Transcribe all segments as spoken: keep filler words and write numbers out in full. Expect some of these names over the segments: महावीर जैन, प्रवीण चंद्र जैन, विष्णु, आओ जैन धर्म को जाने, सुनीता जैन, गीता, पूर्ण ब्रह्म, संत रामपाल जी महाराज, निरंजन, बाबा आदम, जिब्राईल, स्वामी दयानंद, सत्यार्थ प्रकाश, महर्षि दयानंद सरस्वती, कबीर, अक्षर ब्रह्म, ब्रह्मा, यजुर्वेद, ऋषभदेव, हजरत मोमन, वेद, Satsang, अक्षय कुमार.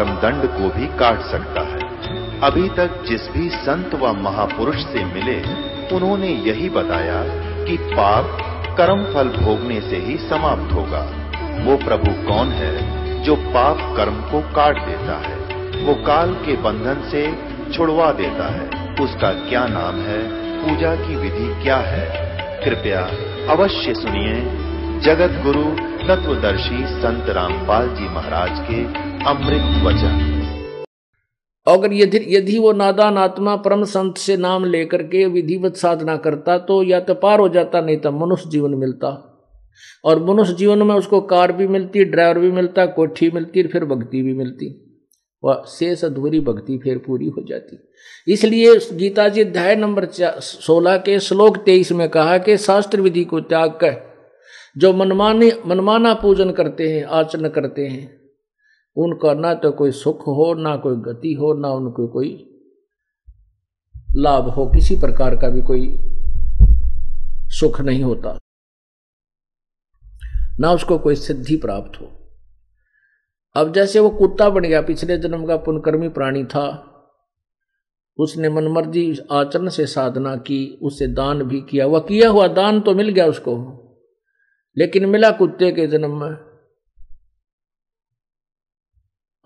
कर्मदंड को भी काट सकता है। अभी तक जिस भी संत व महापुरुष से मिले उन्होंने यही बताया कि पाप कर्म फल भोगने से ही समाप्त होगा। वो प्रभु कौन है जो पाप कर्म को काट देता है, वो काल के बंधन से छुड़वा देता है, उसका क्या नाम है, पूजा की विधि क्या है? कृपया अवश्य सुनिए जगत गुरु तत्वदर्शी संत रामपाल जी महाराज के अमृत वचन। अगर यदि यदि वो नादान आत्मा परम संत से नाम लेकर के विधिवत साधना करता तो या तो पार हो जाता, नहीं तो मनुष्य जीवन मिलता। और मनुष्य जीवन में उसको कार भी मिलती, ड्राइवर भी मिलता, कोठी मिलती, फिर भक्ति भी मिलती। वह शेष अधूरी भक्ति फिर पूरी हो जाती। इसलिए गीता जी अध्याय नंबर सोलह के श्लोक तेईस में कहा कि शास्त्र विधि को त्याग कर जो मनमाने मनमाना पूजन करते हैं, आचरण करते हैं, उनका ना तो कोई सुख हो, ना कोई गति हो, ना उनको कोई लाभ हो, किसी प्रकार का भी कोई सुख नहीं होता, ना उसको कोई सिद्धि प्राप्त हो। अब जैसे वो कुत्ता बन गया, पिछले जन्म का पुण्यकर्मी प्राणी था, उसने मनमर्जी आचरण से साधना की, उससे दान भी किया, वह किया हुआ दान तो मिल गया उसको, लेकिन मिला कुत्ते के जन्म में।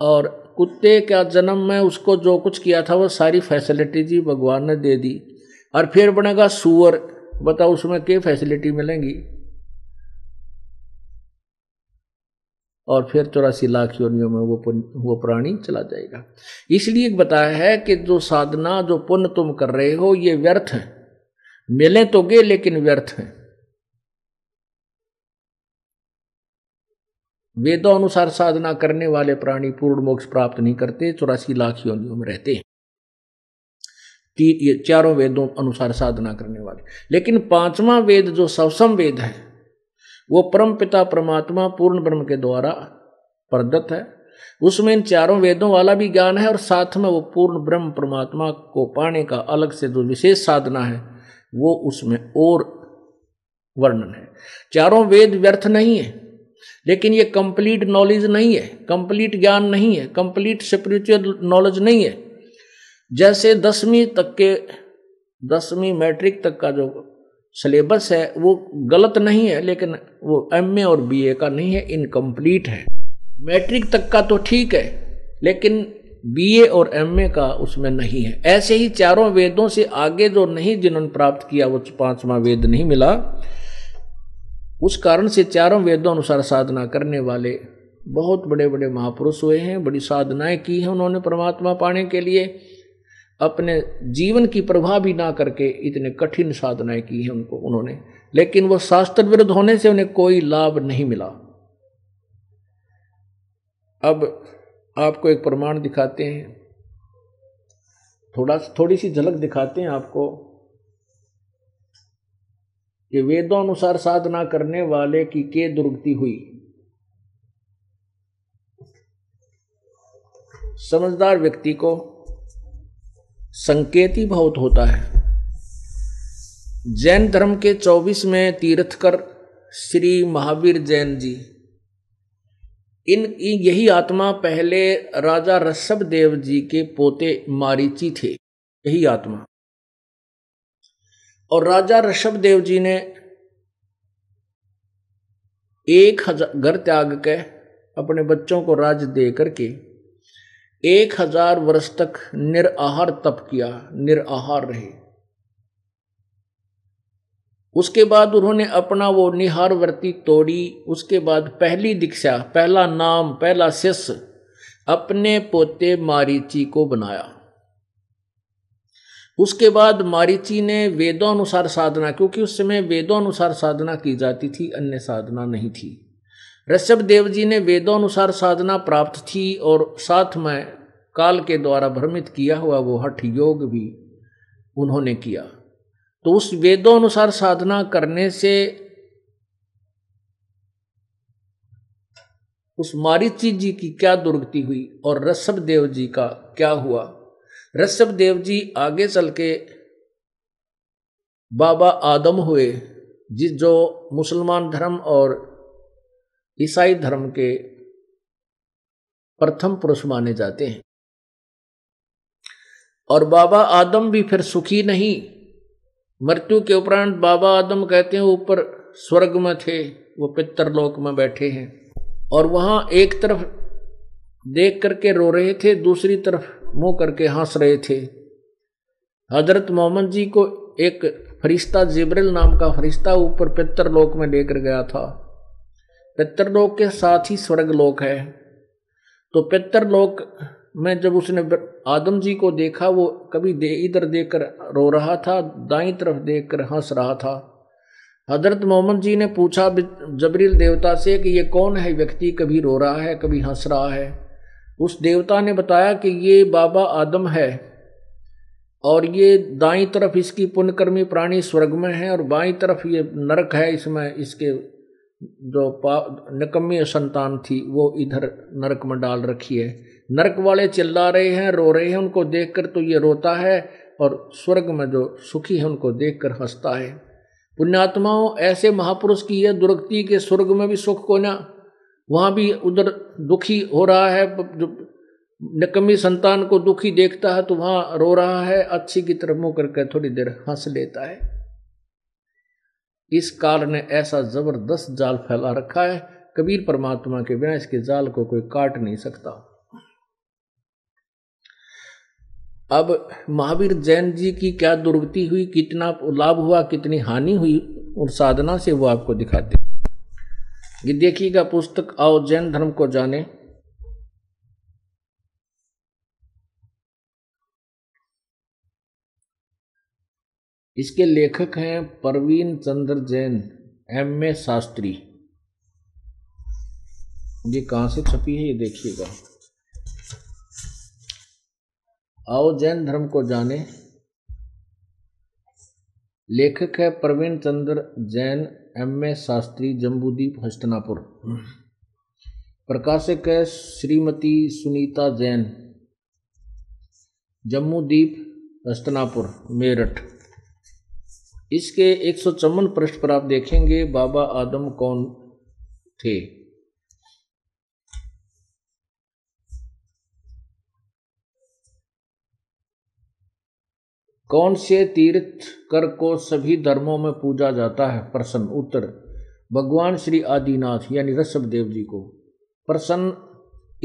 और कुत्ते का जन्म में उसको जो कुछ किया था वो सारी फैसिलिटीज भगवान ने दे दी। और फिर बनेगा सूअर, बताओ उसमें क्या फैसिलिटी मिलेंगी? और फिर चौरासी लाख योनियों में वो वो प्राणी चला जाएगा। इसलिए बताया है कि जो साधना जो पुण्य तुम कर रहे हो ये व्यर्थ है, मिले तो गए लेकिन व्यर्थ है। वेदों अनुसार साधना करने वाले प्राणी पूर्ण मोक्ष प्राप्त नहीं करते, चौरासी लाख योनियों में रहते हैं, ये चारों वेदों अनुसार साधना करने वाले। लेकिन पांचवा वेद जो सवसम वेद है वो परम पिता परमात्मा पूर्ण ब्रह्म के द्वारा प्रदत्त है, उसमें इन चारों वेदों वाला भी ज्ञान है। और साथ में वो पूर्ण ब्रह्म परमात्मा को पाने का अलग से जो विशेष साधना है वो उसमें और वर्णन है। चारों वेद व्यर्थ नहीं है, लेकिन ये कंप्लीट नॉलेज नहीं है, कंप्लीट ज्ञान नहीं है, कंप्लीट स्पिरिचुअल नॉलेज नहीं है। जैसे दसवीं तक के दसवीं मैट्रिक तक का जो सिलेबस है वो गलत नहीं है, लेकिन वो एम ए और बी ए का नहीं है, इनकम्प्लीट है। मैट्रिक तक का तो ठीक है, लेकिन बी ए और एम ए का उसमें नहीं है। ऐसे ही चारों वेदों से आगे जो नहीं जिन्होंने प्राप्त किया वो पांचवा वेद नहीं मिला, उस कारण से चारों वेदों अनुसार साधना करने वाले बहुत बड़े बड़े महापुरुष हुए हैं, बड़ी साधनाएं की हैं उन्होंने परमात्मा पाने के लिए, अपने जीवन की प्रवाह भी ना करके इतने कठिन साधनाएं की हैं उनको उन्होंने, लेकिन वो शास्त्र विरुद्ध होने से उन्हें कोई लाभ नहीं मिला। अब आपको एक प्रमाण दिखाते हैं, थोड़ा थोड़ी सी झलक दिखाते हैं आपको कि वेदों अनुसार साधना करने वाले की क्या दुर्गति हुई। समझदार व्यक्ति को संकेती बहुत होता है। जैन धर्म के चौबीस में तीर्थकर श्री महावीर जैन जी, इन यही आत्मा पहले राजा ऋषभदेव जी के पोते मारीची थे, यही आत्मा। और राजा ऋषभदेव जी ने एक हजार घर त्याग के अपने बच्चों को राज्य दे करके एक हजार वर्ष तक निराहार तप किया, निराहार रहे। उसके बाद उन्होंने अपना वो निहार व्रती तोड़ी। उसके बाद पहली दीक्षा, पहला नाम, पहला शिष्य अपने पोते मारीची को बनाया। उसके बाद मारीची ने वेदों अनुसार साधना, क्योंकि उस समय वेदों अनुसार साधना की जाती थी, अन्य साधना नहीं थी। ऋषभदेव जी ने वेदों अनुसार साधना प्राप्त थी और साथ में काल के द्वारा भ्रमित किया हुआ वो हठ योग भी उन्होंने किया। तो उस वेदों अनुसार साधना करने से उस मारीची जी की क्या दुर्गति हुई और ऋषभदेव जी का क्या हुआ। ऋषभदेव जी आगे चल के बाबा आदम हुए, जिस जो मुसलमान धर्म और ईसाई धर्म के प्रथम पुरुष माने जाते हैं। और बाबा आदम भी फिर सुखी नहीं, मृत्यु के उपरांत बाबा आदम कहते हैं ऊपर स्वर्ग में थे, वो पितरलोक में बैठे हैं और वहाँ एक तरफ देख करके रो रहे थे, दूसरी तरफ मुंह करके हंस रहे थे। हजरत मोमन जी को एक फरिश्ता, जिब्राईल नाम का फरिश्ता, ऊपर पितरलोक में लेकर गया था। पितरलोक के साथ ही स्वर्गलोक है, तो पितरलोक मैं जब उसने आदम जी को देखा, वो कभी दे इधर देख कर रो रहा था, दाईं तरफ देख कर हंस रहा था। हजरत मोहम्मद जी ने पूछा जिब्राईल देवता से कि ये कौन है व्यक्ति, कभी रो रहा है कभी हंस रहा है। उस देवता ने बताया कि ये बाबा आदम है और ये दाईं तरफ इसकी पुण्यकर्मी प्राणी स्वर्ग में है और बाईं तरफ ये नरक है, इसमें इसके जो पाप निकम्मी संतान थी वो इधर नरक में डाल रखी है। नरक वाले चिल्ला रहे हैं, रो रहे हैं, उनको देखकर तो ये रोता है और स्वर्ग में जो सुखी है उनको देखकर हंसता है। पुण्यात्माओं, ऐसे महापुरुष की यह दुर्गति के स्वर्ग में भी सुख को ना, वहाँ भी उधर दुखी हो रहा है, जो निकम्मी संतान को दुखी देखता है तो वहाँ रो रहा है, अच्छी की तरफ मुँह करके थोड़ी देर हंस लेता है। इस काल ने ऐसा जबरदस्त जाल फैला रखा है, कबीर परमात्मा के बिना इसके जाल को कोई काट नहीं सकता। अब महावीर जैन जी की क्या दुर्गति हुई, कितना लाभ हुआ, कितनी हानि हुई उन साधना से, वो आपको दिखाते हैं। ये देखिएगा पुस्तक आओ जैन धर्म को जाने, इसके लेखक हैं प्रवीण चंद्र जैन, एम ए शास्त्री। ये कहाँ से छपी है ये देखिएगा, आओ जैन धर्म को जाने, लेखक है प्रवीण चंद्र जैन, एम ए शास्त्री, जम्बूदीप, हस्तिनापुर। प्रकाशक है श्रीमती सुनीता जैन, जम्बूदीप, हस्तिनापुर, मेरठ। इसके एक सौ चौवन पृष्ठ पर आप देखेंगे बाबा आदम कौन थे। कौन से तीर्थ कर को सभी धर्मों में पूजा जाता है? प्रश्न। उत्तर, भगवान श्री आदिनाथ यानी ऋषभदेव जी को। प्रश्न,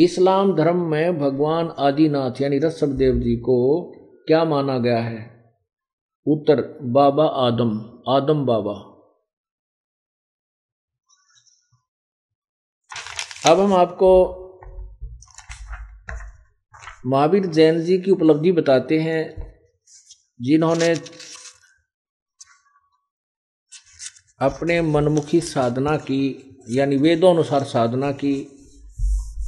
इस्लाम धर्म में भगवान आदिनाथ यानी ऋषभदेव जी को क्या माना गया है? उत्तर, बाबा आदम, आदम बाबा। अब हम आपको महावीर जैन जी की उपलब्धि बताते हैं, जिन्होंने अपने मनमुखी साधना की यानी वेदों अनुसार साधना की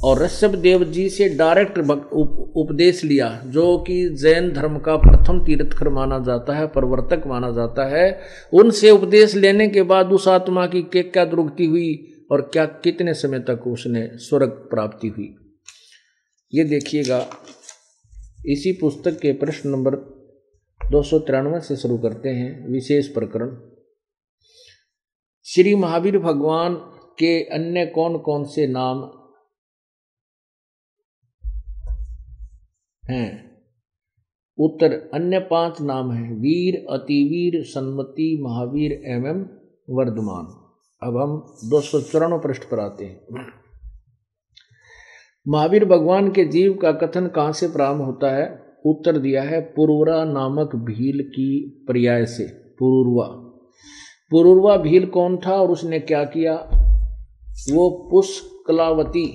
और ऋषभदेव जी से डायरेक्ट उप, उपदेश लिया, जो कि जैन धर्म का प्रथम तीर्थकर माना जाता है, प्रवर्तक माना जाता है। उनसे उपदेश लेने के बाद उस आत्मा की क्या दुर्गति हुई और क्या कितने समय तक उसने स्वर्ग प्राप्ति हुई, ये देखिएगा। इसी पुस्तक के प्रश्न नंबर दो सौ तिरानवे से शुरू करते हैं। विशेष प्रकरण, श्री महावीर भगवान के अन्य कौन कौन से नाम हैं? उत्तर, अन्य पांच नाम हैं, वीर, अतिवीर, सन्मति, महावीर एवं वर्धमान। अब हम दो सौ चौरानवे पृष्ठ पर आते हैं। महावीर भगवान के जीव का कथन कहाँ से प्रारंभ होता है? उत्तर दिया है पुरूरवा नामक भील की पर्याय से। पुरूरवा, पुरूरवा भील कौन था और उसने क्या किया? वो पुष्कलावती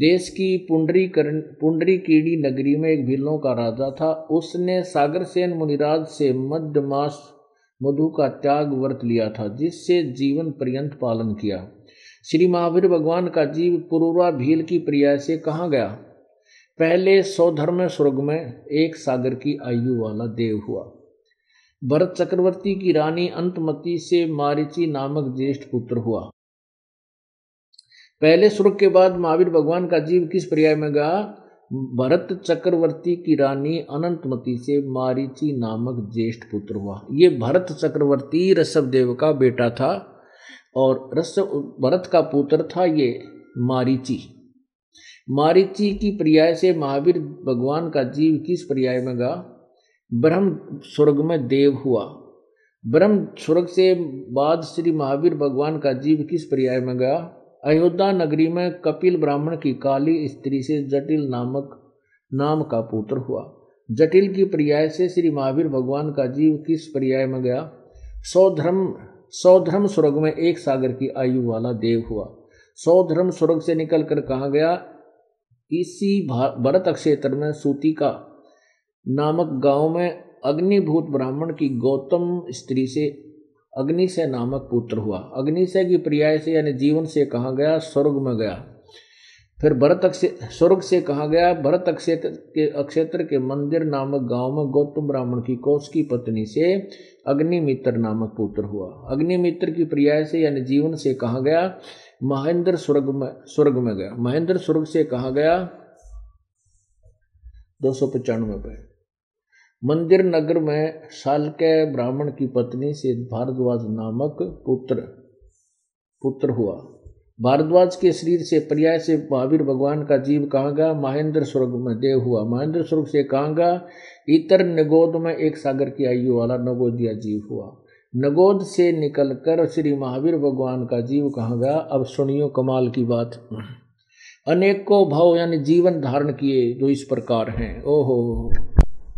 देश की पुंडरी पुंडरीकीड़ी नगरी में एक भीलों का राजा था। उसने सागरसेन मुनिराज से मध्यमास मधु का त्याग व्रत लिया था, जिससे जीवन पर्यंत पालन किया। श्री महावीर भगवान का जीव पुरूरवा भील की प्रिया से कहाँ गया? पहले सौधर्म स्वर्ग में एक सागर की आयु वाला देव हुआ। भरत चक्रवर्ती की रानी अंतमती से मारिची नामक ज्येष्ठ पुत्र हुआ। पहले स्वर्ग के बाद महावीर भगवान का जीव किस पर्याय में गया? भरत चक्रवर्ती की रानी अनंतमती से मारिची नामक ज्येष्ठ पुत्र हुआ। ये भरत चक्रवर्ती ऋषभदेव का बेटा था और ऋषभ भरत का पुत्र था ये मारिची। मारीची की पर्याय से महावीर भगवान का जीव किस पर्याय में गा? ब्रह्म स्वर्ग में देव हुआ। ब्रह्म स्वर्ग से बाद श्री महावीर भगवान का जीव किस पर्याय में गा? अयोध्या नगरी में कपिल ब्राह्मण की काली स्त्री से जटिल नामक नाम का पुत्र हुआ। जटिल की पर्याय से श्री महावीर भगवान का जीव किस पर्याय में गया? सौधर्म सौधर्म स्वर्ग में एक सागर की आयु वाला देव हुआ। सौधर्म स्वर्ग से निकलकर कहाँ गया? इसी भरत क्षेत्र में सूती का नामक गांव में अग्निभूत ब्राह्मण की गौतम स्त्री से अग्निशय नामक पुत्र हुआ। अग्निशय की पर्याय से यानी जीवन से कहाँ गया? स्वर्ग में गया। फिर भरत स्वर्ग से कहा गया? भरत क्षेत्र के अक्षेत्र के मंदिर नामक गांव में गौतम ब्राह्मण की कौश की पत्नी से अग्निमित्र नामक पुत्र हुआ। अग्निमित्र की पर्याय से यानी जीवन से कहा गया? महेंद्र स्वर्ग में स्वर्ग में गया। महेंद्र स्वर्ग से कहा गया? दो सौ पचानवे पे मंदिर नगर में शालके ब्राह्मण की पत्नी से भारद्वाज नामक पुत्र पुत्र हुआ। भारद्वाज के शरीर से पर्याय से महावीर भगवान का जीव कहाँ गया? महेंद्र स्वर्ग में देव हुआ। महेंद्र स्वर्ग से कहाँ गया? इतर नगोद में एक सागर की आयु वाला नगोदिया जीव हुआ। नगोद से निकलकर श्री महावीर भगवान का जीव कहाँ गया? अब सुनियो कमाल की बात। अनेकों भाव यानी जीवन धारण किए जो इस प्रकार हैं। ओहो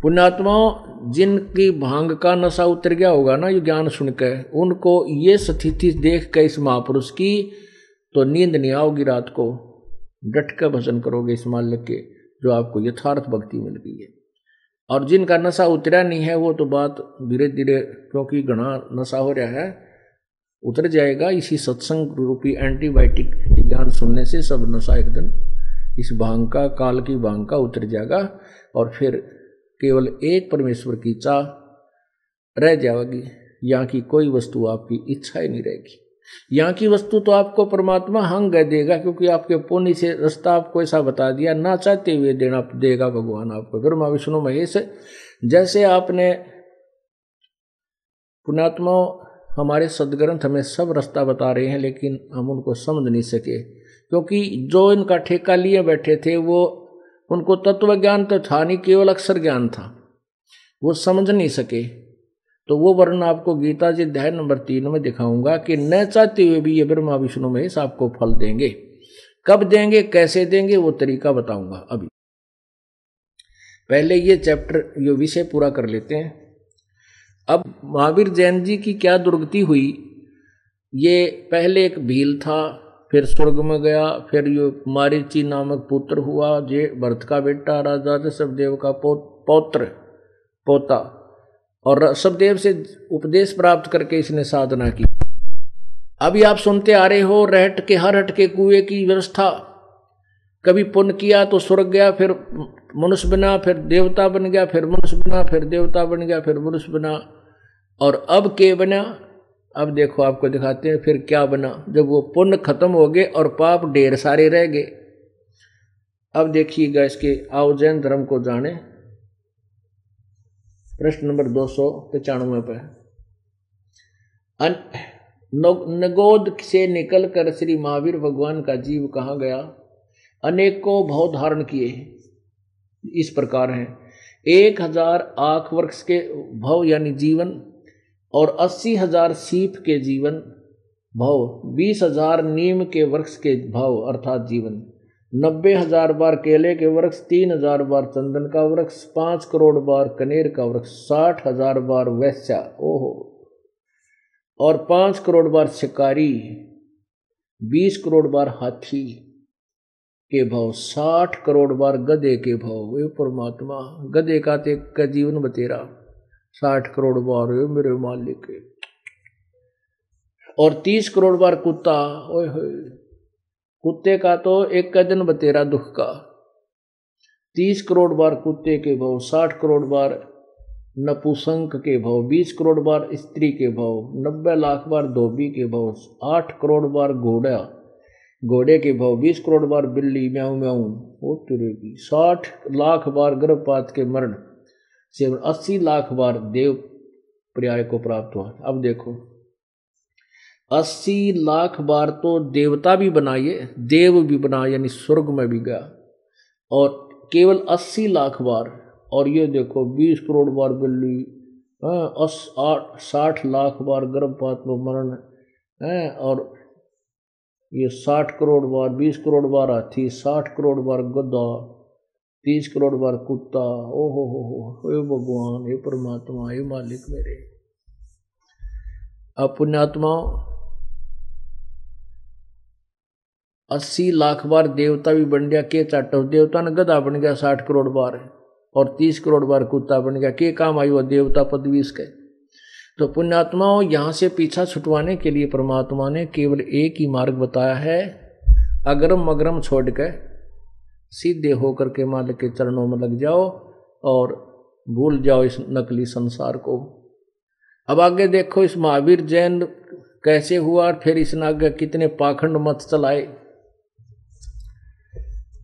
पुण्यात्माओं, जिनकी भांग का नशा उतर गया होगा ना ये ज्ञान सुनकर, उनको ये स्थिति देख कर इस महापुरुष की तो नींद नहीं आओगी। रात को डट कर भजन करोगे इस मालिक के, जो आपको यथार्थ भक्ति मिल गई है। और जिनका नशा उतरा नहीं है वो तो बात धीरे धीरे, क्योंकि घना नशा हो रहा है, उतर जाएगा। इसी सत्संग रूपी एंटीबायोटिक ज्ञान सुनने से सब नशा एक दिन इस भांग का, काल की भांग का उतर जाएगा। और फिर केवल एक परमेश्वर की चाह रह जाएगी। यहाँ की कोई वस्तु आपकी इच्छा ही नहीं रहेगी। यहाँ की वस्तु तो आपको परमात्मा हंग देगा, क्योंकि आपके पुण्य से रास्ता आपको ऐसा बता दिया, ना चाहते हुए देना देगा भगवान आपको। ब्रह्मा विष्णु महेश, जैसे आपने पुण्यात्मा, हमारे सदग्रंथ हमें सब रास्ता बता रहे हैं, लेकिन हम उनको समझ नहीं सके, क्योंकि जो इनका ठेका लिए बैठे थे वो, उनको तत्व ज्ञान तो था नहीं, केवल अक्षर ज्ञान था, वो समझ नहीं सके। तो वो वर्णन आपको गीता जी अध्याय नंबर तीन में दिखाऊंगा कि न चाहते हुए भी ये ब्रह्मा विष्णु महेश आपको फल देंगे। कब देंगे, कैसे देंगे, वो तरीका बताऊंगा। अभी पहले ये चैप्टर, ये विषय पूरा कर लेते हैं। अब महावीर जैन जी की क्या दुर्गति हुई? ये पहले एक भील था, फिर स्वर्ग में गया, फिर ये मारीची नामक पुत्र हुआ, जे भरत का बेटा, राजा ऋषभदेव का पौत्र पोता, और ऋषभदेव से उपदेश प्राप्त करके इसने साधना की। अभी आप सुनते आ रहे हो रहट के, हर हट के कुएं की व्यवस्था। कभी पुण्य किया तो स्वर्ग गया, फिर मनुष्य बना, फिर देवता बन गया, फिर मनुष्य बना, फिर देवता बन गया, फिर मनुष्य बना, और अब के बना? अब देखो आपको दिखाते हैं फिर क्या बना। जब वो पुण्य खत्म हो गए और पाप ढेर सारे रह गए। अब देखिएगा इसके आओ जैन धर्म को जाने, प्रश्न नंबर दो सौ पचानवे पे। नगोद से निकलकर श्री महावीर भगवान का जीव कहाँ गया? अनेकों भाव धारण किए इस प्रकार हैं। एक हजार आख वर्ष के भाव यानी जीवन, और अस्सी हजार सीप के जीवन भाव, बीस हजार नीम के वृक्ष के भाव अर्थात जीवन, नब्बे हजार बार केले के वृक्ष, तीन हजार बार चंदन का वृक्ष, पाँच करोड़ बार कनेर का वृक्ष, साठ हजार बार वैश्या, ओहो, और पाँच करोड़ बार शिकारी, बीस करोड़ बार हाथी के भाव, साठ करोड़ बार गधे के भाव। ये परमात्मा गधे का ते का जीवन बतेरा साठ करोड़ बार, ये मेरे मालिक। और तीस करोड़ बार कुत्ता, ओए होए, कुत्ते का तो एक का दिन बतेरा दुख का, तीस करोड़ बार कुत्ते के भाव, साठ करोड़ बार नपुसंक के भाव, बीस करोड़ बार स्त्री के भाव, नब्बे लाख बार धोबी के भाव, आठ करोड़ बार घोड़ा घोड़े के भाव, बीस करोड़ बार बिल्ली म्याऊं म्याऊं वो तुरेगी, साठ लाख बार गर्भपात के मरण से अस्सी लाख बार देव पर्याय को प्राप्त हुआ। अब देखो अस्सी लाख बार तो देवता भी बनाए, देव भी बना, यानी स्वर्ग में भी गया, और केवल अस्सी लाख बार। और ये देखो बीस करोड़ बार बिल्ली, आठ साठ लाख बार गर्भपात में मरण है, और ये साठ करोड़ बार, बीस करोड़ बार हाथी, साठ करोड़ बार गधा, तीस करोड़ बार कुत्ता। ओ हो हो हो, हे भगवान, हे परमात्मा, हे मालिक मेरे। अब पुण्यात्माओं, अस्सी लाख बार देवता भी बन गया, के चाटो देवता ने गधा बन गया साठ करोड़ बार, और तीस करोड़ बार कुत्ता बन गया, के काम आई वो देवता पदवी इसके। तो पुण्यात्माओं, यहाँ से पीछा छुटवाने के लिए परमात्मा ने केवल एक ही मार्ग बताया है, अगरम मगरम छोड़ के सीधे होकर के मालिक के चरणों में लग जाओ और भूल जाओ इस नकली संसार को। अब आगे देखो इस महावीर जैन कैसे हुआ, और फिर इसने आगे कितने पाखंड मत चलाए,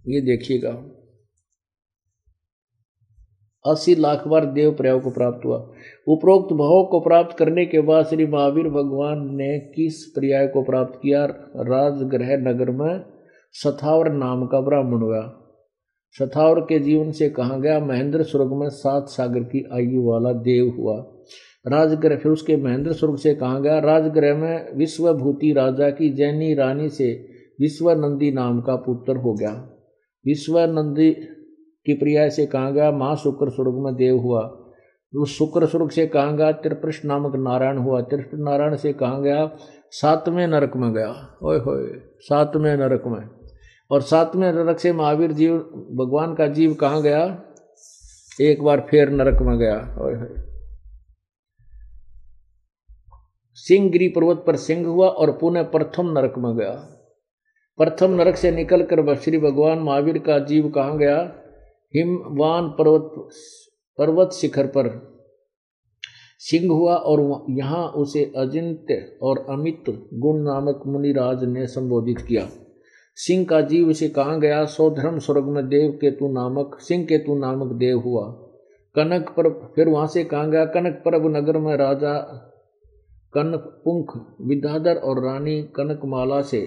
ये देखिएगा। अस्सी लाख बार देव प्रयोग को प्राप्त हुआ। उपरोक्त भाव को प्राप्त करने के बाद श्री महावीर भगवान ने किस पर्याय को प्राप्त किया? राजगृह नगर में सथावर नाम का ब्राह्मण हुआ। सथावर के जीवन से कहा गया महेंद्र स्वर्ग में सात सागर की आयु वाला देव हुआ। राजगृह, फिर उसके महेंद्र स्वर्ग से कहा गया राजगृह में विश्वभूति राजा की जैनी रानी से विश्वनंदी नाम का पुत्र हो गया। विश्वनंदी की प्रिया से कहा गया महाशुक्र स्वर्ग में देव हुआ। उस शुक्र स्वर्ग से कहा गया त्रिपृष्ठ नामक नारायण हुआ। त्रिपृष्ठ नारायण से कहा गया सातवें नरक में गया। ओए होए, सातवें नरक में। और सातवें नरक से महावीर जीव भगवान का जीव कहा गया एक बार फिर नरक में गया। ओए होए, सिंहगिरी पर्वत पर सिंह हुआ और पुनः प्रथम नरक में गया। प्रथम नरक से निकलकर श्री भगवान महावीर का जीव कहा गया हिमवान पर्वत पर्वत शिखर पर सिंह हुआ, और यहाँ उसे अजिंत्य और अमित गुण नामक मुनिराज ने संबोधित किया। सिंह का जीव से कहा गया सौधर्म स्वर्ग में देव केतु नामक सिंह केतु नामक देव हुआ। कनक पर, फिर वहाँ से कहा गया कनक पर्व नगर में राजा कनपुंख विद्याधर और रानी कनकमाला से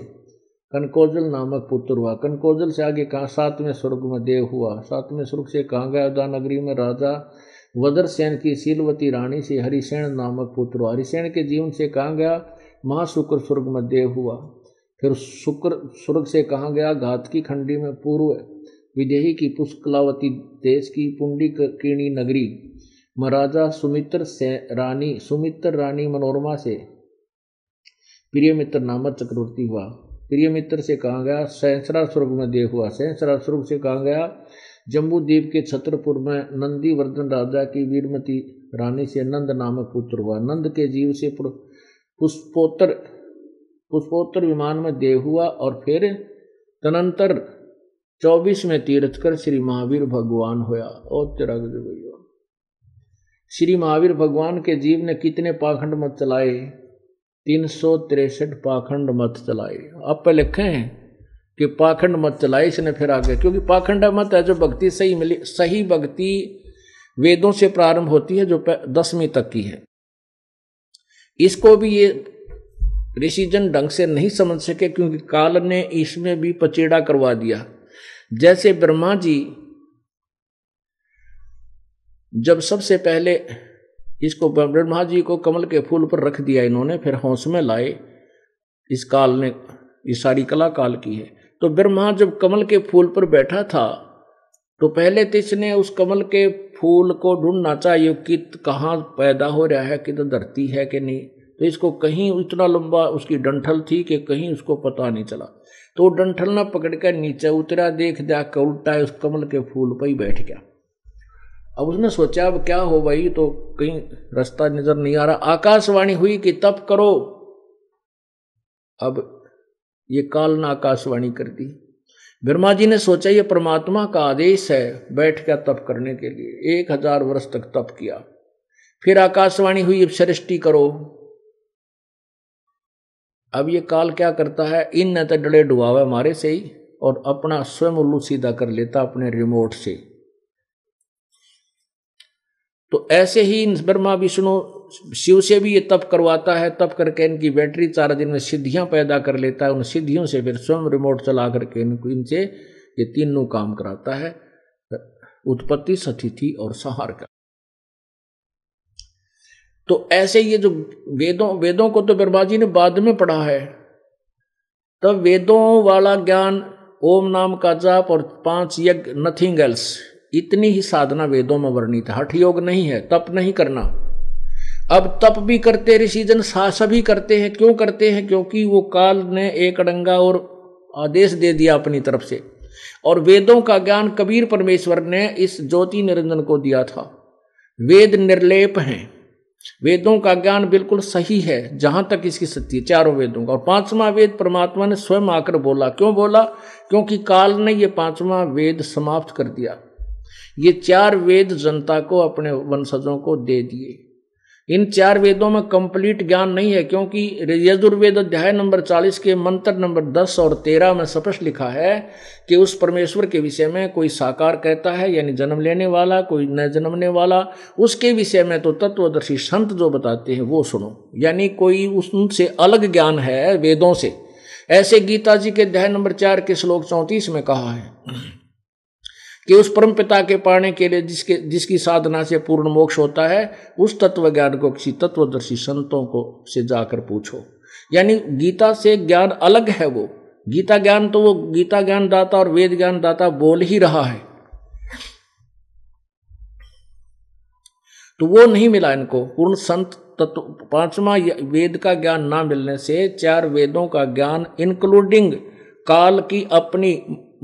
कनकोजल नामक पुत्र हुआ। कनकोजल से आगे कहा सातवें स्वर्ग में देव हुआ। सातवें स्वर्ग से कहा गया उदानगरी में राजा वदरसेन की शीलवती रानी से हरिसेन नामक पुत्र हुआ। हरिसेन के जीवन से कहा गया महाशुक्र स्वर्ग में देव हुआ। फिर शुक्र स्वर्ग से कहा गया घात की खंडी में पूर्व विदेही की पुष्कलावती देश की पुंडीकिनी नगरी महाराजा सुमित्र से रानी सुमित्र रानी मनोरमा से प्रियमित्र नामक चक्रवर्ती हुआ। प्रिय मित्र से कहा गया सहसरा स्वर्ग में देव हुआ। सहसरा स्वर्ग से कहा गया जम्बूद्वीप के छत्रपुर में नंदीवर्धन राजा की वीरमती रानी से नंद नामक पुत्र हुआ। नंद के जीव से पुष्पोत्तर पुष्पोत्तर विमान में देव हुआ। और फिर तनंतर चौबीस में तीर्थ कर श्री महावीर भगवान होया। और तेरा श्री महावीर भगवान के जीव ने कितने पाखंड मत चलाए? तीन सौ तिरसठ पाखंड मत चलाए। आप पे लिखे हैं कि पाखंड मत चलाए इसने, फिर आगे, क्योंकि पाखंड मत है जो भक्ति सही मिली। सही भक्ति वेदों से प्रारंभ होती है जो दसवीं तक की है। इसको भी ये ऋषिजन ढंग से नहीं समझ सके क्योंकि काल ने इसमें भी पचेड़ा करवा दिया। जैसे ब्रह्मा जी जब सबसे पहले इसको ब्रह्मा जी को कमल के फूल पर रख दिया इन्होंने, फिर होश में लाए, इस काल ने, ये सारी कला काल की है। तो ब्रह्मा जब कमल के फूल पर बैठा था तो पहले तो इसने उस कमल के फूल को ढूंढना चाहिए कि कहाँ पैदा हो रहा है, कि तो धरती है कि नहीं। तो इसको कहीं इतना लंबा उसकी डंठल थी कि कहीं उसको पता नहीं चला। तो डंठल ना पकड़ कर नीचे उतरा, देख जाकर उल्टा उस कमल के फूल पर ही बैठ गया। अब उसने सोचा अब क्या हो भाई, तो कहीं रास्ता नजर नहीं आ रहा। आकाशवाणी हुई कि तप करो। अब ये काल ने आकाशवाणी कर दी। ब्रह्मा जी ने सोचा ये परमात्मा का आदेश है, बैठ कर तप करने के लिए। एक हजार वर्ष तक तप किया। फिर आकाशवाणी हुई अब सृष्टि करो। अब ये काल क्या करता है, इन न तो डले डुबावे हमारे से ही, और अपना स्वयं उल्लू सीधा कर लेता अपने रिमोट से। तो ऐसे ही ब्रह्मा विष्णु शिव से भी ये तप करवाता है, तप करके इनकी बैटरी चार दिन में सिद्धियां पैदा कर लेता है, उन सिद्धियों से फिर स्वयं रिमोट चला करके इनको इनसे ये तीनों काम कराता है, उत्पत्ति स्थिति और संहार का। तो ऐसे ये जो वेदों वेदों को तो ब्रह्मा जी ने बाद में पढ़ा है, तब वेदों वाला ज्ञान, ओम नाम का जाप और पांच यज्ञ, नथिंग एल्स, इतनी ही साधना वेदों में वर्णित है। हठ योग नहीं है, तप नहीं करना। अब तप भी करते ऋषि जन साहस भी करते हैं, क्यों करते हैं? क्योंकि वो काल ने एक अड़ंगा और आदेश दे दिया अपनी तरफ से, और वेदों का ज्ञान कबीर परमेश्वर ने इस ज्योति निरंजन को दिया था। वेद निर्लेप हैं, वेदों का ज्ञान बिल्कुल सही है जहां तक इसकी सत्य, चारों वेदों का। और पांचवा वेद परमात्मा ने स्वयं आकर बोला। क्यों बोला? क्योंकि काल ने ये पांचवा वेद समाप्त कर दिया। ये चार वेद जनता को, अपने वंशजों को दे दिए। इन चार वेदों में कंप्लीट ज्ञान नहीं है, क्योंकि यजुर्वेद अध्याय नंबर चालीस के मंत्र नंबर दस और तेरह में स्पष्ट लिखा है कि उस परमेश्वर के विषय में कोई साकार कहता है, यानी जन्म लेने वाला, कोई न जन्मने वाला, उसके विषय में तो तत्वदर्शी संत जो बताते हैं वो सुनो, यानी कोई उनसे अलग ज्ञान है वेदों से। ऐसे गीता जी के अध्याय नंबर चार के श्लोक चौंतीस में कहा है कि उस परम पिता के पाने के लिए जिसके जिसकी साधना से पूर्ण मोक्ष होता है, उस तत्व ज्ञान को किसी तत्वदर्शी संतों को से जाकर पूछो। यानी गीता से ज्ञान अलग है वो। गीता ज्ञान तो वो गीता ज्ञान दाता और वेद ज्ञान दाता बोल ही रहा है, तो वो नहीं मिला इनको। पूर्ण संत तत्व पांचवा वेद का ज्ञान ना मिलने से चार वेदों का ज्ञान, इंक्लूडिंग काल की अपनी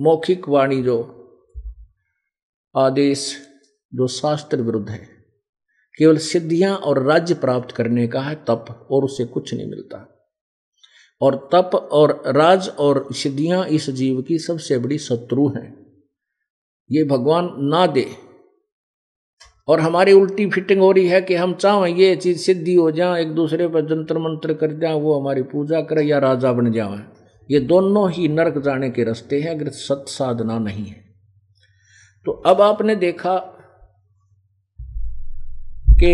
मौखिक वाणी, जो आदेश जो शास्त्र विरुद्ध है, केवल सिद्धियां और राज्य प्राप्त करने का है तप, और उससे कुछ नहीं मिलता। और तप और राज और सिद्धियां इस जीव की सबसे बड़ी शत्रु हैं, ये भगवान ना दे। और हमारी उल्टी फिटिंग हो रही है कि हम चाहें ये चीज सिद्धि हो जाए, एक दूसरे पर जंतर मंत्र कर जाए, वो हमारी पूजा करे या राजा बन जाए। ये दोनों ही नरक जाने के रास्ते हैं अगर सत साधना नहीं है। तो अब आपने देखा कि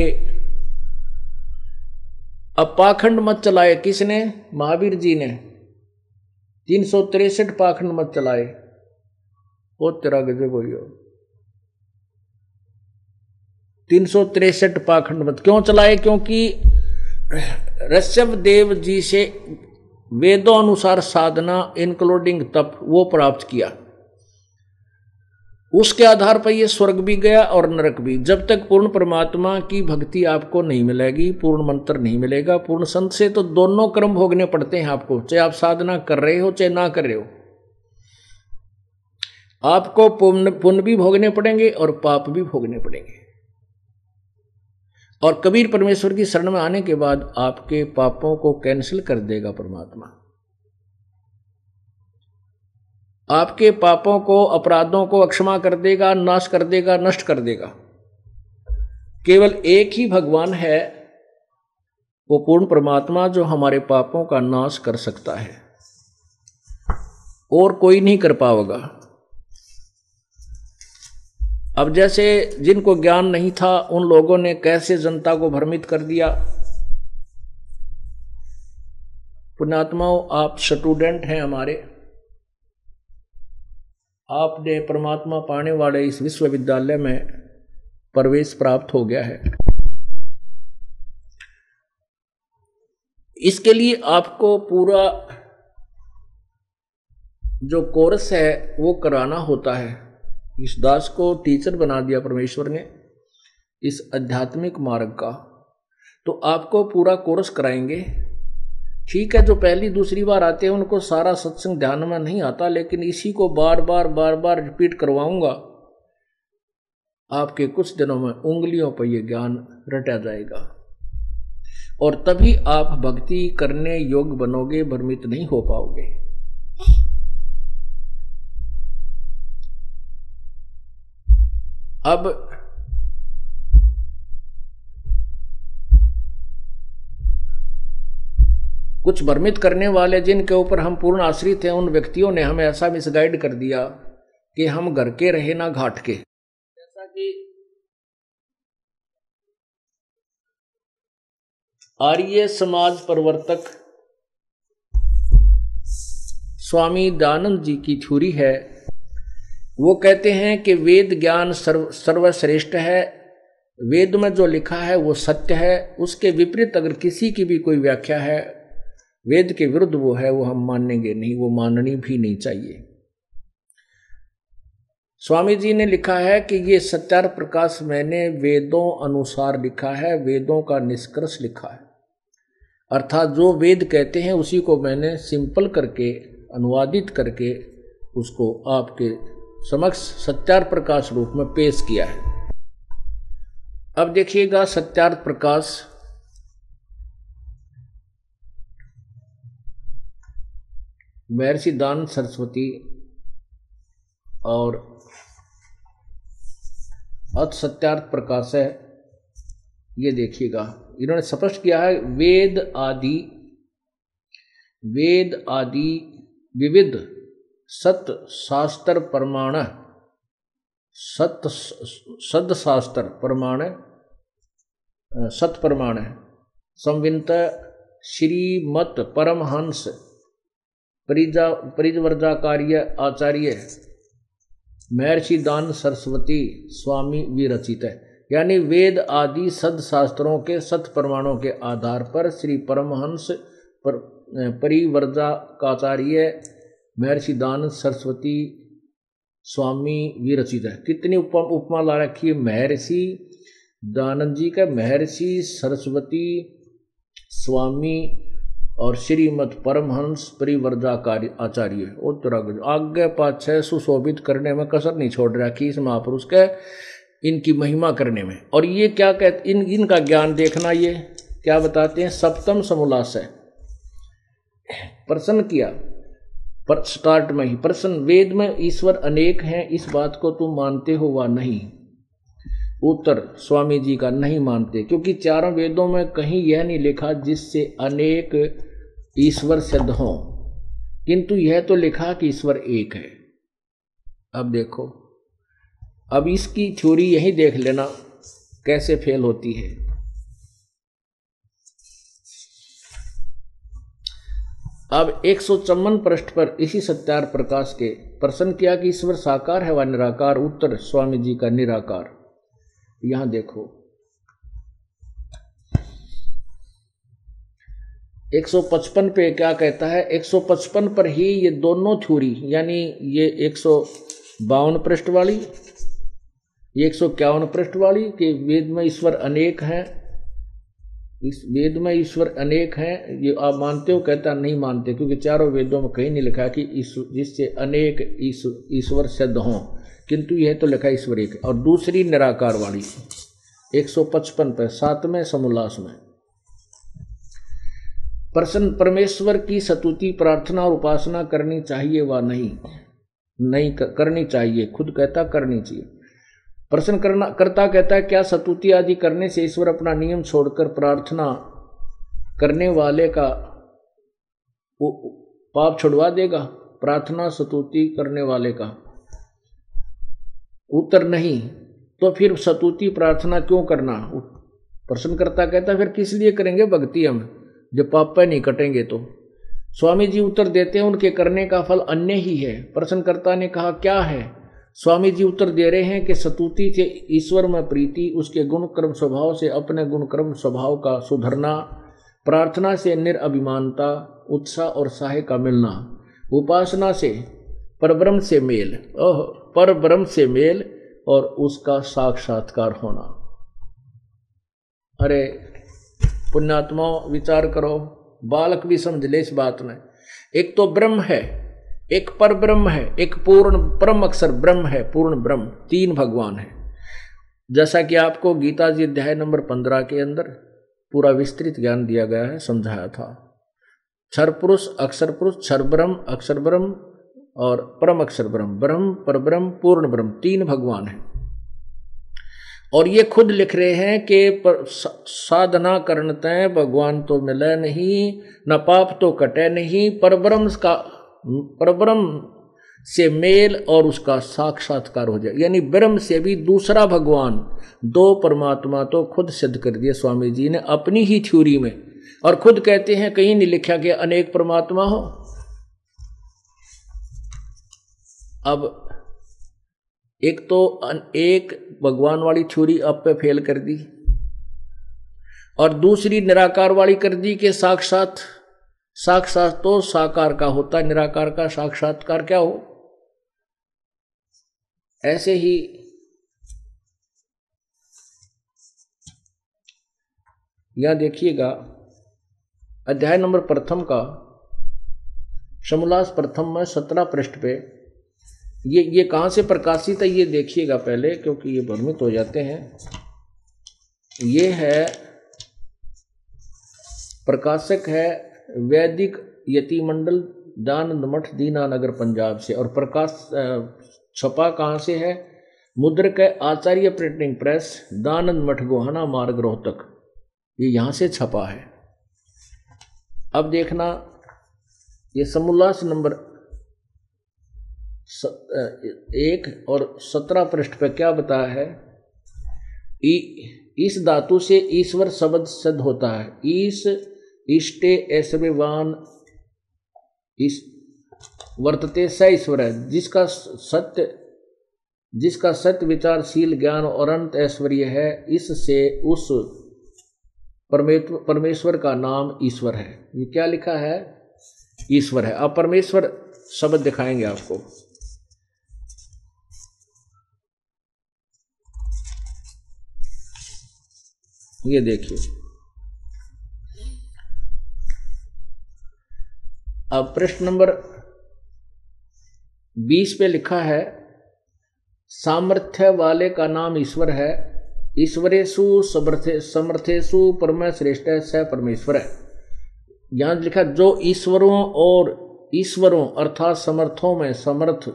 अब पाखंड मत चलाए। किसने? महावीर जी ने तीन सौ तिरसठ पाखंड मत चलाए। वो तेरा गजब हो गया। तीन सौ तिरसठ पाखंड मत क्यों चलाए? क्योंकि ऋषभदेव जी से वेदों अनुसार साधना इंक्लूडिंग तप वो प्राप्त किया, उसके आधार पर ये स्वर्ग भी गया और नरक भी। जब तक पूर्ण परमात्मा की भक्ति आपको नहीं मिलेगी, पूर्ण मंत्र नहीं मिलेगा, पूर्ण संत से, तो दोनों कर्म भोगने पड़ते हैं आपको, चाहे आप साधना कर रहे हो चाहे ना कर रहे हो। आपको पुण्य पुण्य भी भोगने पड़ेंगे और पाप भी भोगने पड़ेंगे। और कबीर परमेश्वर की शरण में आने के बाद आपके पापों को कैंसिल कर देगा परमात्मा। आपके पापों को, अपराधों को अक्षमा कर देगा, नाश कर देगा, नष्ट कर देगा। केवल एक ही भगवान है, वो पूर्ण परमात्मा, जो हमारे पापों का नाश कर सकता है, और कोई नहीं कर पाएगा। अब जैसे जिनको ज्ञान नहीं था उन लोगों ने कैसे जनता को भ्रमित कर दिया। पुण्यात्माओं, आप स्टूडेंट हैं हमारे, आपने परमात्मा पाने वाले इस विश्वविद्यालय में प्रवेश प्राप्त हो गया है। इसके लिए आपको पूरा जो कोर्स है वो कराना होता है। इस दास को टीचर बना दिया परमेश्वर ने इस आध्यात्मिक मार्ग का, तो आपको पूरा कोर्स कराएंगे। ठीक है, जो पहली दूसरी बार आते हैं उनको सारा सत्संग ध्यान में नहीं आता, लेकिन इसी को बार बार बार बार रिपीट करवाऊंगा। आपके कुछ दिनों में उंगलियों पर यह ज्ञान रटा जाएगा, और तभी आप भक्ति करने योग्य बनोगे, भ्रमित नहीं हो पाओगे। अब कुछ भ्रमित करने वाले, जिनके ऊपर हम पूर्ण आश्रित हैं, उन व्यक्तियों ने हमें ऐसा मिसगाइड कर दिया कि हम घर के रहे ना घाट के। जैसा कि आर्य समाज प्रवर्तक स्वामी दयानंद जी की थ्योरी है। वो कहते हैं कि वेद ज्ञान सर्व सर्वश्रेष्ठ है, वेद में जो लिखा है वो सत्य है, उसके विपरीत अगर किसी की भी कोई व्याख्या है वेद के विरुद्ध वो है वो हम मानेंगे नहीं, वो माननी भी नहीं चाहिए। स्वामी जी ने लिखा है कि ये सत्यार्थ प्रकाश मैंने वेदों अनुसार लिखा है, वेदों का निष्कर्ष लिखा है, अर्थात जो वेद कहते हैं उसी को मैंने सिंपल करके अनुवादित करके उसको आपके समक्ष सत्यार्थ प्रकाश रूप में पेश किया है। अब देखिएगा सत्यार्थ प्रकाश महर्षि दयानंद सरस्वती और अत सत्यार्थ प्रकाश है। ये देखिएगा इन्होंने स्पष्ट किया है वेद आदि वेद आदि विविध सत शास्त्र प्रमाण सत सद शास्त्र प्रमाण सत प्रमाण संविन्त श्रीमत परमहंस परिजा परिजवर्जा कार्य आचार्य महर्षि दान सरस्वती स्वामी विरचित है, यानी वेद आदि सद शास्त्रों के सत प्रमाणों के आधार पर श्री परमहंस पर, परिवर्जा काचार्य महर्षि दान सरस्वती स्वामी विरचित है। कितनी उपमा उपमा ला रखी है महर्षि दयानंद जी का, महर्षि सरस्वती स्वामी और श्रीमद परमहंस परिवर्जाकारी आचार्य उत्तराग आज्ञा पाछे सुशोभित करने में कसर नहीं छोड़ रखी इस महापुरुष के, इनकी महिमा करने में। और ये क्या कहते इन इनका ज्ञान देखना, ये क्या बताते हैं सप्तम समोल्लास प्रश्न किया पर स्टार्ट में ही प्रश्न, वेद में ईश्वर अनेक हैं इस बात को तुम मानते हो वा नहीं। उत्तर स्वामी जी का नहीं मानते, क्योंकि चारों वेदों में कहीं यह नहीं लिखा जिससे अनेक ईश्वर सिद्ध हों, किंतु यह तो लिखा कि ईश्वर एक है। अब देखो, अब इसकी थ्योरी यही देख लेना कैसे फेल होती है। अब एक सौ चौवन पृष्ठ पर इसी सत्यार्थ प्रकाश के प्रश्न किया कि ईश्वर साकार है व निराकार, उत्तर स्वामी जी का निराकार। यहां देखो एक सौ पचपन पे क्या कहता है, एक सौ पचपन पर ही ये दोनों थ्योरी, यानी ये एक सौ बावन पृष्ठ वाली ये एक सौ इक्यावन पृष्ठ वाली कि वेद में ईश्वर अनेक हैं, इस वेद में ईश्वर अनेक हैं ये आप मानते हो, कहता नहीं मानते, क्योंकि चारों वेदों में कहीं नहीं लिखा कि जिससे अनेक ईश्वर सिद्ध हों, किंतु यह तो लिखा ईश्वर एक। और दूसरी निराकार वाली एक सौ पचपन पर सातवें समोल्लास में प्रश्न, परमेश्वर की स्तुति प्रार्थना और उपासना करनी चाहिए व नहीं, नहीं करनी चाहिए, खुद कहता करनी चाहिए। प्रश्न करना करता कहता है क्या स्तुति आदि करने से ईश्वर अपना नियम छोड़कर प्रार्थना करने वाले का पाप छुड़वा देगा, प्रार्थना स्तुति करने वाले का? उत्तर नहीं। तो फिर स्तुति प्रार्थना क्यों करना, प्रश्नकर्ता कहता फिर किस लिए करेंगे भक्ति हम, जब पाप पर नहीं कटेंगे तो? स्वामी जी उत्तर देते हैं उनके करने का फल अन्य ही है। प्रश्नकर्ता ने कहा क्या है? स्वामी जी उत्तर दे रहे हैं कि स्तुति से ईश्वर में प्रीति, उसके गुण कर्म स्वभाव से अपने गुण कर्म स्वभाव का सुधरना, प्रार्थना से निरअभिमानता, उत्साह और साह का मिलना, उपासना से परब्रह्म से मेल ओह परब्रह्म से मेल और उसका साक्षात्कार होना। अरे पुण्यात्माओं विचार करो, बालक भी समझ ले इस बात में, एक तो ब्रह्म है, एक परब्रह्म है, एक पूर्ण ब्रह्म अक्षर ब्रह्म है, पूर्ण ब्रह्म, तीन भगवान है। जैसा कि आपको गीता जी अध्याय नंबर पंद्रह के अंदर पूरा विस्तृत ज्ञान दिया गया है, समझाया था। क्षर पुरुष अक्षर पुरुष, क्षर ब्रह्म अक्षर ब्रह्म और परम अक्षर ब्रह्म, ब्रह्म परब्रह्म पूर्ण ब्रह्म, तीन भगवान हैं। और ये खुद लिख रहे हैं कि साधना करनते भगवान तो मिले नहीं, न पाप तो कटे नहीं, परब्रह्म का परब्रह्म से मेल और उसका साक्षात्कार हो जाए, यानी ब्रह्म से भी दूसरा भगवान, दो परमात्मा तो खुद सिद्ध कर दिए स्वामी जी ने अपनी ही थ्योरी में, और खुद कहते हैं कहीं नहीं लिखा कि अनेक परमात्मा हो। अब एक तो एक भगवान वाली थ्योरी आप पे फेल कर दी, और दूसरी निराकार वाली कर दी कि साक्षात साक्षात तो साकार का होता है, निराकार का साक्षात्कार क्या हो। ऐसे ही यहां देखिएगा अध्याय नंबर प्रथम का समोल्लास प्रथम में सत्रह पृष्ठ पे ये ये कहाँ से प्रकाशित है ये देखिएगा पहले, क्योंकि ये भ्रमित हो जाते हैं। ये है प्रकाशक है वैदिक यति मंडल दानंद मठ दीनानगर पंजाब से, और प्रकाश छपा कहाँ से है, मुद्रक है आचार्य प्रिंटिंग प्रेस दानंद मठ गोहाना मार्ग रोहतक, ये यहाँ से छपा है। अब देखना ये समोल्लास नंबर एक और सत्रह पृष्ठ पर क्या बताया है। ई इस धातु से ईश्वर शब्द सिद्ध होता है, ईश इष्टे ऐसवान इस वर्तते स ईश्वर है, जिसका सत्य जिसका सत्य विचारशील ज्ञान और अनंत ऐश्वर्य है, इससे उस परमेश्वर का नाम ईश्वर है। ये क्या लिखा है, ईश्वर है। अब परमेश्वर शब्द दिखाएंगे आपको। ये देखिए अब प्रश्न नंबर बीस पे लिखा है सामर्थ्य वाले का नाम ईश्वर है, ईश्वरेशु समर्थेशु परम श्रेष्ठ स परमेश्वर है। यहां लिखा जो ईश्वरों और ईश्वरों अर्थात समर्थों में समर्थ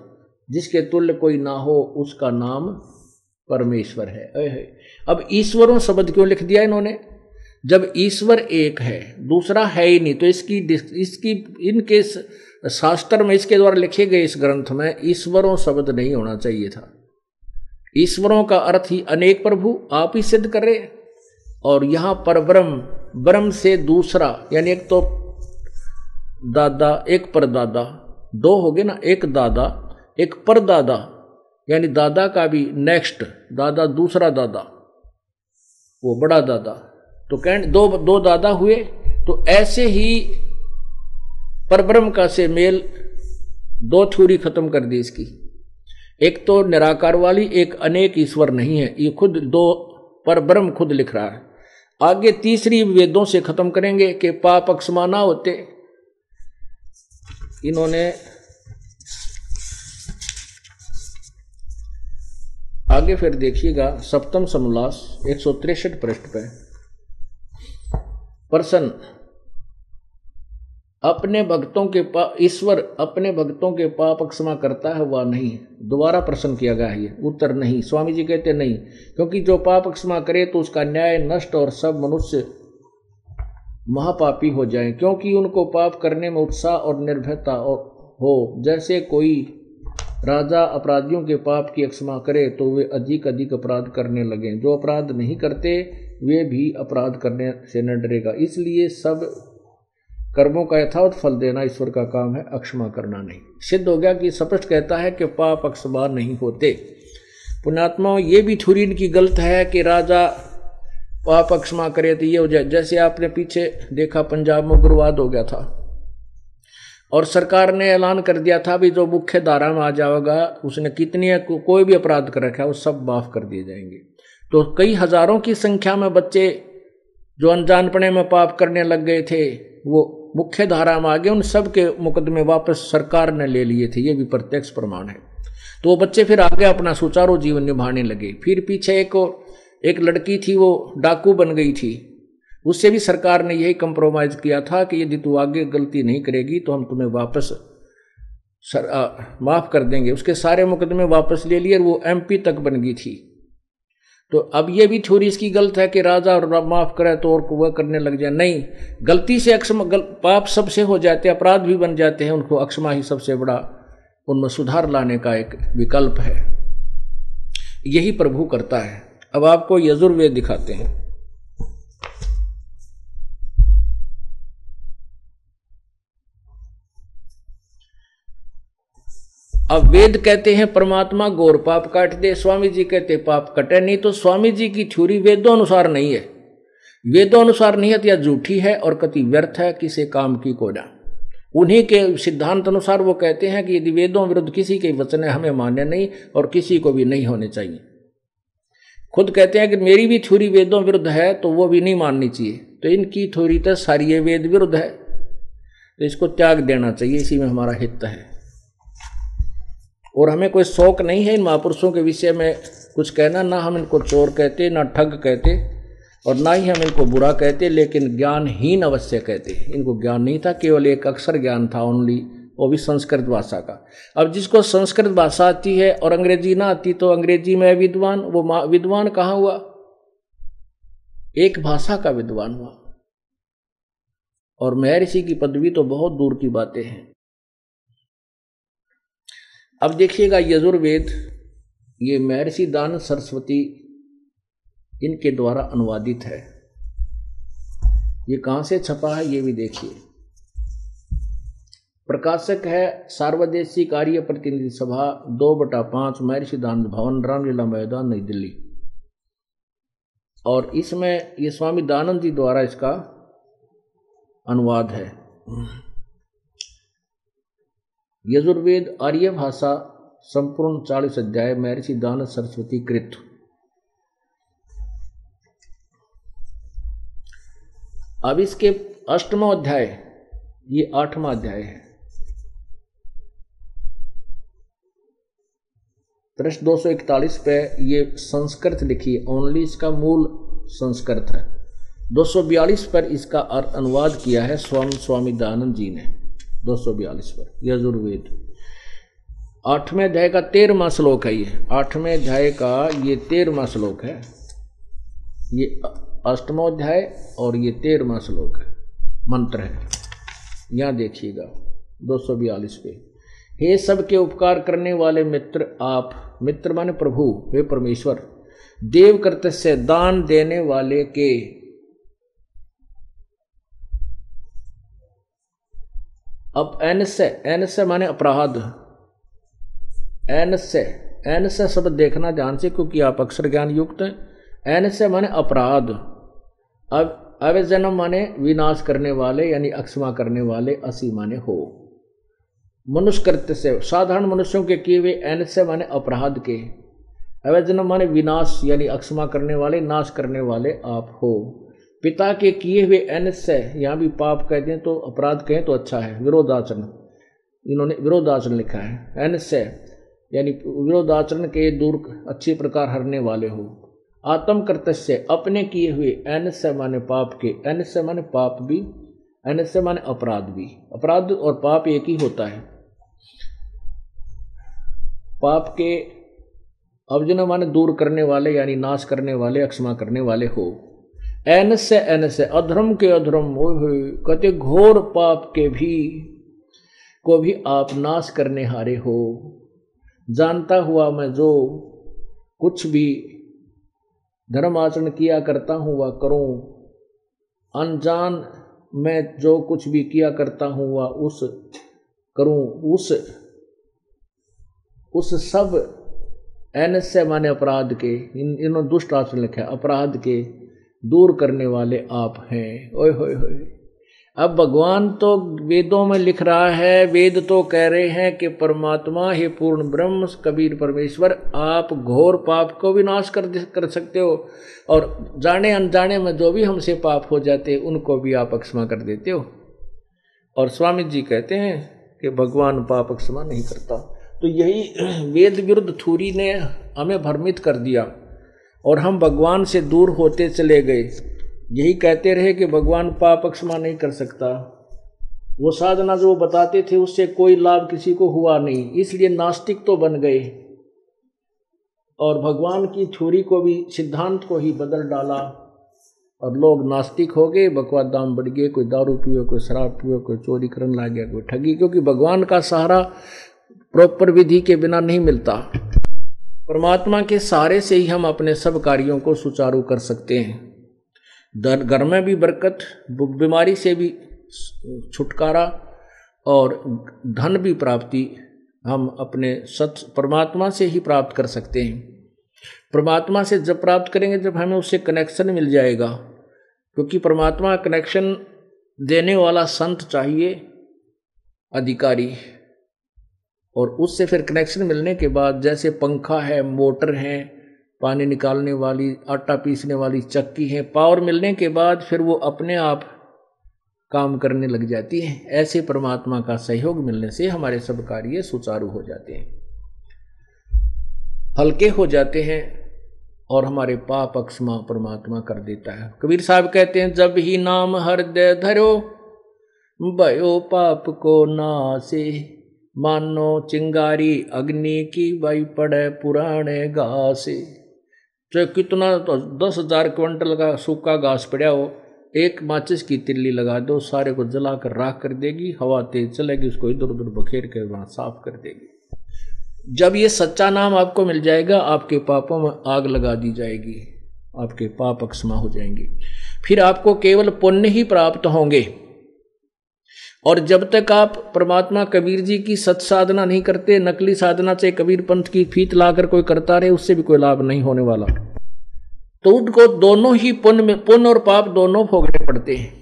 जिसके तुल्य कोई ना हो उसका नाम परमेश्वर है। अब ईश्वरों शब्द क्यों लिख दिया इन्होंने, जब ईश्वर एक है दूसरा है ही नहीं, तो इसकी इसकी इनके शास्त्र में इसके द्वारा लिखे गए इस ग्रंथ में ईश्वरों शब्द नहीं होना चाहिए था। ईश्वरों का अर्थ ही अनेक प्रभु आप ही सिद्ध करे, और यहाँ परब्रह्म ब्रह्म से दूसरा, यानी एक तो दादा एक परदादा, दो हो गए ना, एक दादा एक परदादा, यानी दादा का भी नेक्स्ट दादा दूसरा दादा वो बड़ा दादा, तो कह दो दो दादा हुए। तो ऐसे ही परब्रह्म का से मेल, दो थ्योरी खत्म कर दी इसकी, एक तो निराकार वाली एक अनेक ईश्वर नहीं है, ये खुद दो परब्रह्म खुद लिख रहा है। आगे तीसरी वेदों से खत्म करेंगे कि पाप अक्षमाना होते, इन्होंने आगे फिर देखिएगा सप्तम समोल्लास एक सौ तिरसठ पृष्ठ पे प्रश्न अपने भक्तों के पाप ईश्वर अपने भक्तों के पाप क्षमा करता है वा नहीं, दोबारा प्रश्न किया गया है। ये उत्तर नहीं, स्वामी जी कहते नहीं, क्योंकि जो पाप क्षमा करे तो उसका न्याय नष्ट और सब मनुष्य महापापी हो जाएं, क्योंकि उनको पाप करने में उत्साह और निर्भयता हो, जैसे कोई राजा अपराधियों के पाप की क्षमा करे तो वे अधिक अधिक अपराध करने लगें। जो अपराध नहीं करते वे भी अपराध करने से न डरेगा, इसलिए सब कर्मों का यथावत फल देना ईश्वर का काम है, अक्षमा करना नहीं। सिद्ध हो गया कि स्पष्ट कहता है कि पाप अक्षमा नहीं होते। पुण्यात्माओं ये भी थ्योरी की गलत है कि राजा पाप अक्षमा करे तो ये हो जाए, जैसे आपने पीछे देखा पंजाब में उग्रवाद हो गया था और सरकार ने ऐलान कर दिया था भी जो मुख्य धारा में आ जाएगा उसने कितने को, कोई भी अपराध कर रखा है वो सब माफ कर दिए जाएंगे। तो कई हजारों की संख्या में बच्चे जो अनजानपने में पाप करने लग गए थे वो मुख्य धारा में आ गए, उन सब के मुकदमे वापस सरकार ने ले लिए थे, ये भी प्रत्यक्ष प्रमाण है। तो वो बच्चे फिर आगे अपना सुचारू जीवन निभाने लगे। फिर पीछे एक एक लड़की थी वो डाकू बन गई थी, उससे भी सरकार ने यही कंप्रोमाइज किया था कि यदि तू आगे गलती नहीं करेगी तो हम तुम्हें वापस माफ कर देंगे, उसके सारे मुकदमे वापस ले लिए, वो एमपी तक बन गई थी। तो अब ये भी थ्योरी इसकी गलत है कि राजा और माफ करे तो और वह करने लग जाए, नहीं, गलती से अक्षमा गल, पाप सबसे हो जाते, अपराध भी बन जाते हैं, उनको अक्षमा ही सबसे बड़ा उनमें सुधार लाने का एक विकल्प है। यही प्रभु करता है। अब आपको यजुर्वेद दिखाते हैं। अब वेद कहते हैं परमात्मा गौर पाप काट दे, स्वामी जी कहते पाप कटे नहीं। तो स्वामी जी की थ्योरी वेदों अनुसार नहीं है। वेदों अनुसार नियत या झूठी है और कति व्यर्थ है, किसे काम की कोना। उन्हीं के सिद्धांत अनुसार वो कहते हैं कि यदि वेदों विरुद्ध किसी के वचन है हमें मान्य नहीं और किसी को भी नहीं होने चाहिए। खुद कहते हैं कि मेरी भी थ्योरी वेदों विरुद्ध है तो वो भी नहीं माननी चाहिए। तो इनकी थ्योरी तो सारी वेद विरुद्ध है, तो इसको त्याग देना चाहिए। इसी में हमारा हित है और हमें कोई शौक नहीं है इन महापुरुषों के विषय में कुछ कहना। ना हम इनको चोर कहते, ना ठग कहते और ना ही हम इनको बुरा कहते, लेकिन ज्ञानहीन अवश्य कहते। इनको ज्ञान नहीं था, केवल एक अक्षर ज्ञान था ओनली, वो भी संस्कृत भाषा का। अब जिसको संस्कृत भाषा आती है और अंग्रेजी ना आती तो अंग्रेजी में विद्वान, वो विद्वान कहाँ हुआ? एक भाषा का विद्वान हुआ। और महर्षि की पदवी तो बहुत दूर की बातें हैं। अब देखिएगा यजुर्वेद, ये महर्षि दयानंद सरस्वती इनके द्वारा अनुवादित है। ये कहाँ से छपा है ये भी देखिए। प्रकाशक है सार्वदेशी कार्य प्रतिनिधि सभा दो बटा पांच महर्षि दयानंद भवन, रामलीला मैदान, नई दिल्ली। और इसमें ये स्वामी दयानंद जी द्वारा इसका अनुवाद है। यजुर्वेद आर्य भाषा संपूर्ण चालीस अध्याय महर्षि दयानंद सरस्वती कृत। अब इसके अष्टमो अध्याय, ये आठवां अध्याय है। प्रश्न दो सौ इकतालीस पे ये संस्कृत लिखी ओनली, इसका मूल संस्कृत है। दो सौ बयालीस पर इसका अनुवाद किया है स्वामी स्वामी दयानंद जी ने। दो सौ बयालीस पर यजुर्वेद आठवें अध्याय का तेरहवां श्लोक है। ये आठवें अध्याय का ये तेरहवां श्लोक है। ये अष्टमोध्याय और ये तेरहवां श्लोक है, मंत्र है। यहाँ देखिएगा दो सौ बयालीस पे, हे सबके उपकार करने वाले मित्र, आप मित्र माने प्रभु, हे परमेश्वर, देव कर्तव्य से दान देने वाले के अब एनसे एनसे माने अपराध, एनसे एनसे शब्द देखना ध्यान से क्योंकि आप अक्षर ज्ञान युक्त हैं। एनसे माने अपराध। अब अवेजनम माने विनाश करने वाले यानी अक्षमा करने वाले, असी माने हो। मनुष्य कृत्य से साधारण मनुष्यों के किए हुए, एन से माने अपराध के, अवेजनम माने विनाश यानी अक्षमा करने वाले, नाश करने वाले आप हो। पिता के किए हुए एन से, यहाँ भी पाप कह दें तो अपराध कहें तो अच्छा है, विरोधाचरण। इन्होंने विरोधाचरण लिखा है, एन से यानी विरोधाचरण के दूर अच्छे प्रकार हरने वाले हो। आत्म कर्तस्य अपने किए हुए, एन से माने पाप के, एन से माने पाप भी, एन से माने अपराध भी। अपराध और पाप एक ही होता है। पाप के अवजन माने दूर करने वाले यानी नाश करने वाले, अक्षमा करने वाले हो। एन से एन से अधर्म के अधर्म कते घोर पाप के भी को भी आप नाश करने हारे हो। जानता हुआ मैं जो कुछ भी धर्म आचरण किया करता हूँ वह करूँ, अनजान मैं जो कुछ भी किया करता हूँ वह उस करूँ, उस उस सब एन से माने अपराध के, इन इन्होंने दुष्ट आचरण लिखा है, अपराध के दूर करने वाले आप हैं। ओए होए होए। अब भगवान तो वेदों में लिख रहा है, वेद तो कह रहे हैं कि परमात्मा हे पूर्ण ब्रह्म कबीर परमेश्वर, आप घोर पाप को विनाश कर कर सकते हो और जाने अनजाने में जो भी हमसे पाप हो जाते उनको भी आप अक्षमा कर देते हो। और स्वामी जी कहते हैं कि भगवान पाप अक्षमा नहीं करता। तो यही वेद विरुद्ध थ्योरी ने हमें भ्रमित कर दिया और हम भगवान से दूर होते चले गए। यही कहते रहे कि भगवान पाप क्षमा नहीं कर सकता। वो साधना जो वो बताते थे उससे कोई लाभ किसी को हुआ नहीं, इसलिए नास्तिक तो बन गए और भगवान की थ्योरी को भी, सिद्धांत को ही बदल डाला और लोग नास्तिक हो गए। बकवाद दाम बढ़ गए, कोई दारू पियो, कोई शराब पियो, कोई चोरी करने लग गया, कोई ठगी, क्योंकि भगवान का सहारा प्रॉपर विधि के बिना नहीं मिलता। परमात्मा के सहारे से ही हम अपने सब कार्यों को सुचारू कर सकते हैं। घर में भी बरकत, बीमारी से भी छुटकारा और धन भी प्राप्ति हम अपने सत परमात्मा से ही प्राप्त कर सकते हैं। परमात्मा से जब प्राप्त करेंगे जब हमें उससे कनेक्शन मिल जाएगा, क्योंकि परमात्मा कनेक्शन देने वाला संत चाहिए, अधिकारी, और उससे फिर कनेक्शन मिलने के बाद जैसे पंखा है, मोटर है, पानी निकालने वाली, आटा पीसने वाली चक्की है, पावर मिलने के बाद फिर वो अपने आप काम करने लग जाती है। ऐसे परमात्मा का सहयोग मिलने से हमारे सब कार्य सुचारू हो जाते हैं, हल्के हो जाते हैं और हमारे पाप अक्षमा परमात्मा कर देता है। कबीर साहब कहते हैं, जब ही नाम हृदय धरो भयो पाप को नासे, मानो चिंगारी अग्नि की भाई पड़े पुराने घास। तो कितना तो दस हजार क्विंटल का सूखा घास पड़ा हो, एक माचिस की तिल्ली लगा दो, सारे को जला कर राख कर देगी, हवा तेज चलेगी, उसको इधर उधर बखेर के वहाँ साफ कर देगी। जब ये सच्चा नाम आपको मिल जाएगा, आपके पापों में आग लगा दी जाएगी, आपके पाप अक्षमा हो जाएंगे, फिर आपको केवल पुण्य ही प्राप्त होंगे। और जब तक आप परमात्मा कबीर जी की सत साधना नहीं करते, नकली साधना से कबीर पंथ की फीत लाकर कोई करता रहे, उससे भी कोई लाभ नहीं होने वाला। तो उनको दोनों ही पुण्य में पुण्य और पाप दोनों भोगने पड़ते हैं।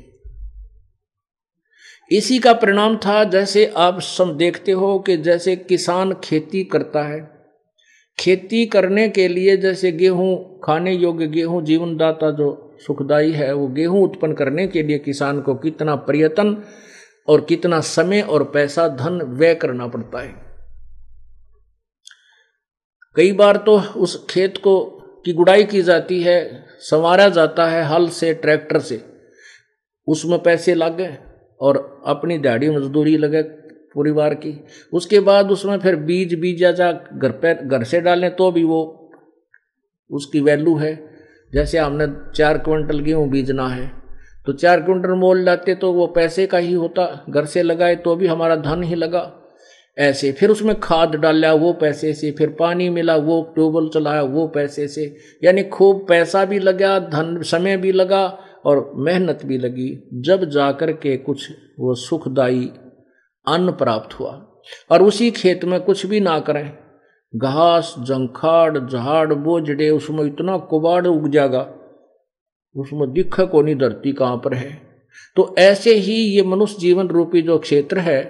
इसी का परिणाम था, जैसे आप सब देखते हो कि जैसे किसान खेती करता है, खेती करने के लिए जैसे गेहूं, खाने योग्य गेहूं, जीवनदाता जो सुखदायी है वो गेहूं उत्पन्न करने के लिए किसान को कितना प्रयत्न और कितना समय और पैसा, धन व्यय करना पड़ता है। कई बार तो उस खेत को की गुड़ाई की जाती है, संवारा जाता है हल से, ट्रैक्टर से, उसमें पैसे लगे और अपनी दिहाड़ी मजदूरी लगे परिवार की। उसके बाद उसमें फिर बीज बीजा जा, घर पे घर से डालें तो भी वो उसकी वैल्यू है। जैसे हमने चार क्विंटल गेहूँ बीजना है तो चार क्विंटल मोल लाते तो वो पैसे का ही होता, घर से लगाए तो भी हमारा धन ही लगा। ऐसे फिर उसमें खाद डाला वो पैसे से, फिर पानी मिला, वो ट्यूबवेल चलाया वो पैसे से, यानी खूब पैसा भी लगा, धन समय भी लगा और मेहनत भी लगी। जब जाकर के कुछ वो सुखदाई अन्न प्राप्त हुआ, और उसी खेत में कुछ भी ना करें, घास, जंखाड़, झाड़, बोझड़े, उसमें इतना कुबाड़ उग जाएगा, उसमें दिख को नहीं धरती कहाँ पर है। तो ऐसे ही ये मनुष्य जीवन रूपी जो क्षेत्र है,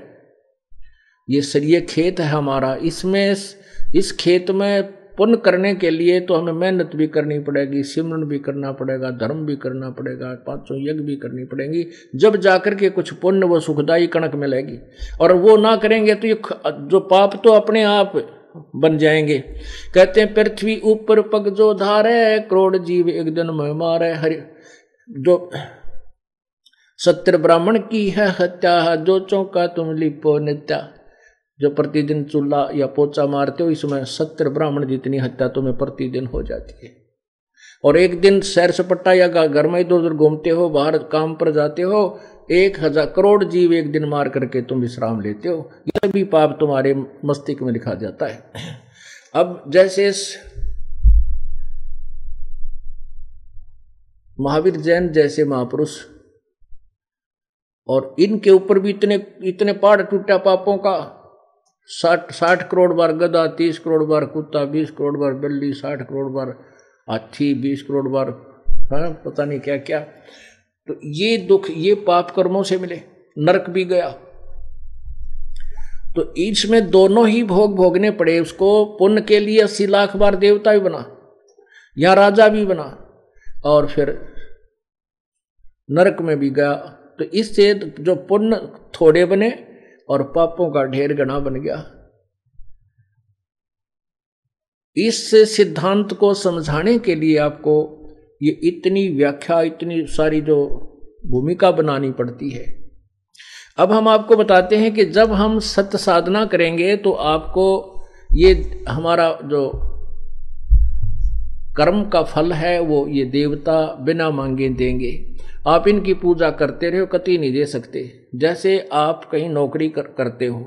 ये सरिये खेत है हमारा, इसमें इस खेत में पुण्य करने के लिए तो हमें मेहनत भी करनी पड़ेगी, सिमरन भी करना पड़ेगा, धर्म भी करना पड़ेगा, पांचों यज्ञ भी करनी पड़ेगी, जब जाकर के कुछ पुण्य वो सुखदायी कणक मिलेगी। और वो ना करेंगे तो ये जो पाप तो अपने आप बन जाएंगे। कहते हैं, पृथ्वी ऊपर पग जो धारे, करोड़ जीव एक दिन में मारे। हरि जो सत्य ब्राह्मण की है हत्या, जो चौका तुम लिपो नित्या। जो प्रतिदिन चूल्हा या पोचा मारते हो, इसमें सत्य ब्राह्मण जितनी हत्या तुम्हें प्रतिदिन हो जाती है। और एक दिन सैर सपट्टा या घर में इधर उधर घूमते हो, बाहर काम पर जाते हो, एक हजार करोड़ जीव एक दिन मार करके तुम विश्राम लेते हो। यह भी पाप तुम्हारे मस्तिष्क में लिखा जाता है। अब जैसे महावीर जैन जैसे महापुरुष, और इनके ऊपर भी इतने इतने पहाड़ टूटा पापों का। साठ साठ करोड़ बार गधा, तीस करोड़ बार कुत्ता, बीस करोड़ बार बिल्ली, साठ करोड़ बार हाथी, बीस करोड़ बार हाँ, पता नहीं क्या क्या। तो ये दुख ये पाप कर्मों से मिले, नरक भी गया। तो इसमें दोनों ही भोग भोगने पड़े उसको। पुण्य के लिए अस्सी लाख बार देवता भी बना, या राजा भी बना, और फिर नरक में भी गया। तो इससे जो पुण्य थोड़े बने और पापों का ढेर गना बन गया। इस सिद्धांत को समझाने के लिए आपको ये इतनी व्याख्या, इतनी सारी जो भूमिका बनानी पड़ती है। अब हम आपको बताते हैं कि जब हम सत्य साधना करेंगे तो आपको ये हमारा जो कर्म का फल है वो ये देवता बिना मांगे देंगे। आप इनकी पूजा करते रहो, कतई नहीं दे सकते। जैसे आप कहीं नौकरी कर, करते हो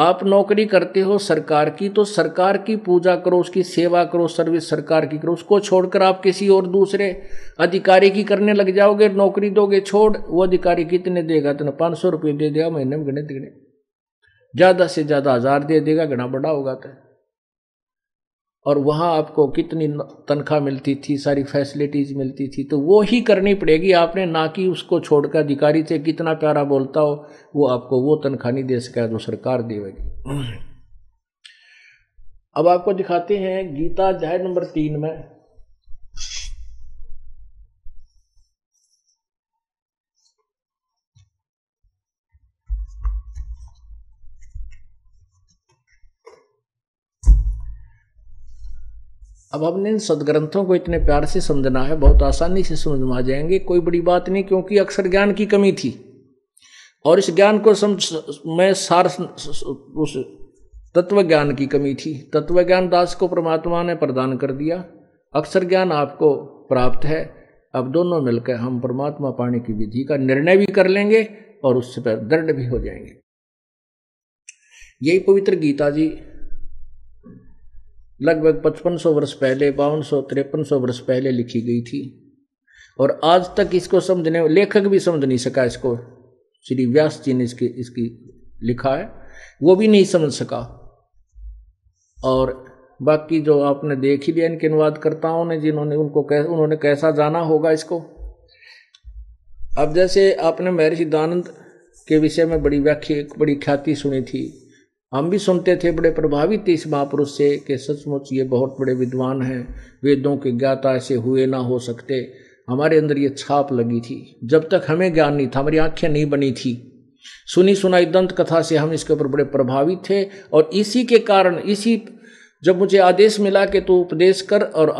आप नौकरी करते हो सरकार की, तो सरकार की पूजा करो, उसकी सेवा करो, सर्विस सरकार की करो। उसको छोड़कर आप किसी और दूसरे अधिकारी की करने लग जाओगे, नौकरी दोगे छोड़, वो अधिकारी कितने देगा? इतना पाँच सौ रुपये दे देगा महीने में, गणित गणे ज़्यादा से ज़्यादा हज़ार दे देगा, घना बड़ा होगा तो। और वहाँ आपको कितनी तनख्वाह मिलती थी, सारी फैसिलिटीज़ मिलती थी, तो वो ही करनी पड़ेगी आपने, ना कि उसको छोड़कर। अधिकारी से कितना प्यारा बोलता हो, वो आपको वो तनख्वाह नहीं दे सका जो सरकार देगी। अब आपको दिखाते हैं गीता अध्याय नंबर तीन में, अब हमने इन सदग्रंथों को इतने प्यार से समझना है, बहुत आसानी से समझ में आ जाएंगे, कोई बड़ी बात नहीं, क्योंकि अक्षर ज्ञान की कमी थी। और इस ज्ञान को समझ में सार उस तत्व ज्ञान की कमी थी। तत्व ज्ञान दास को परमात्मा ने प्रदान कर दिया, अक्षर ज्ञान आपको प्राप्त है। अब दोनों मिलकर हम परमात्मा पाने की विधि का निर्णय भी कर लेंगे और उससे पर दृढ़ भी हो जाएंगे। यही पवित्र गीता जी लगभग पचपन सौ वर्ष पहले, बावन सौ तिरपन सौ वर्ष पहले लिखी गई थी, और आज तक इसको समझने लेखक भी समझ नहीं सका इसको। श्री व्यास जी ने इसकी इसकी लिखा है, वो भी नहीं समझ सका। और बाकी जो आपने देख ही लिया, इनके अनुवादकर्ताओं ने जिन्होंने उनको कै, उन्होंने कैसा जाना होगा इसको। अब जैसे आपने महर्षि दयानंद के विषय में बड़ी व्याख्या, बड़ी ख्याति सुनी थी, हम भी सुनते थे, बड़े प्रभावित थे इस महापुरुष से कि सचमुच ये बहुत बड़े विद्वान हैं, वेदों के ज्ञाता ऐसे हुए ना हो सकते। हमारे अंदर ये छाप लगी थी, जब तक हमें ज्ञान नहीं था, हमारी आंखें नहीं बनी थी। सुनी सुनाई दंत कथा से हम इसके ऊपर बड़े प्रभावित थे, और इसी के कारण, इसी जब मुझे आदेश मिला कि तू उपदेश कर और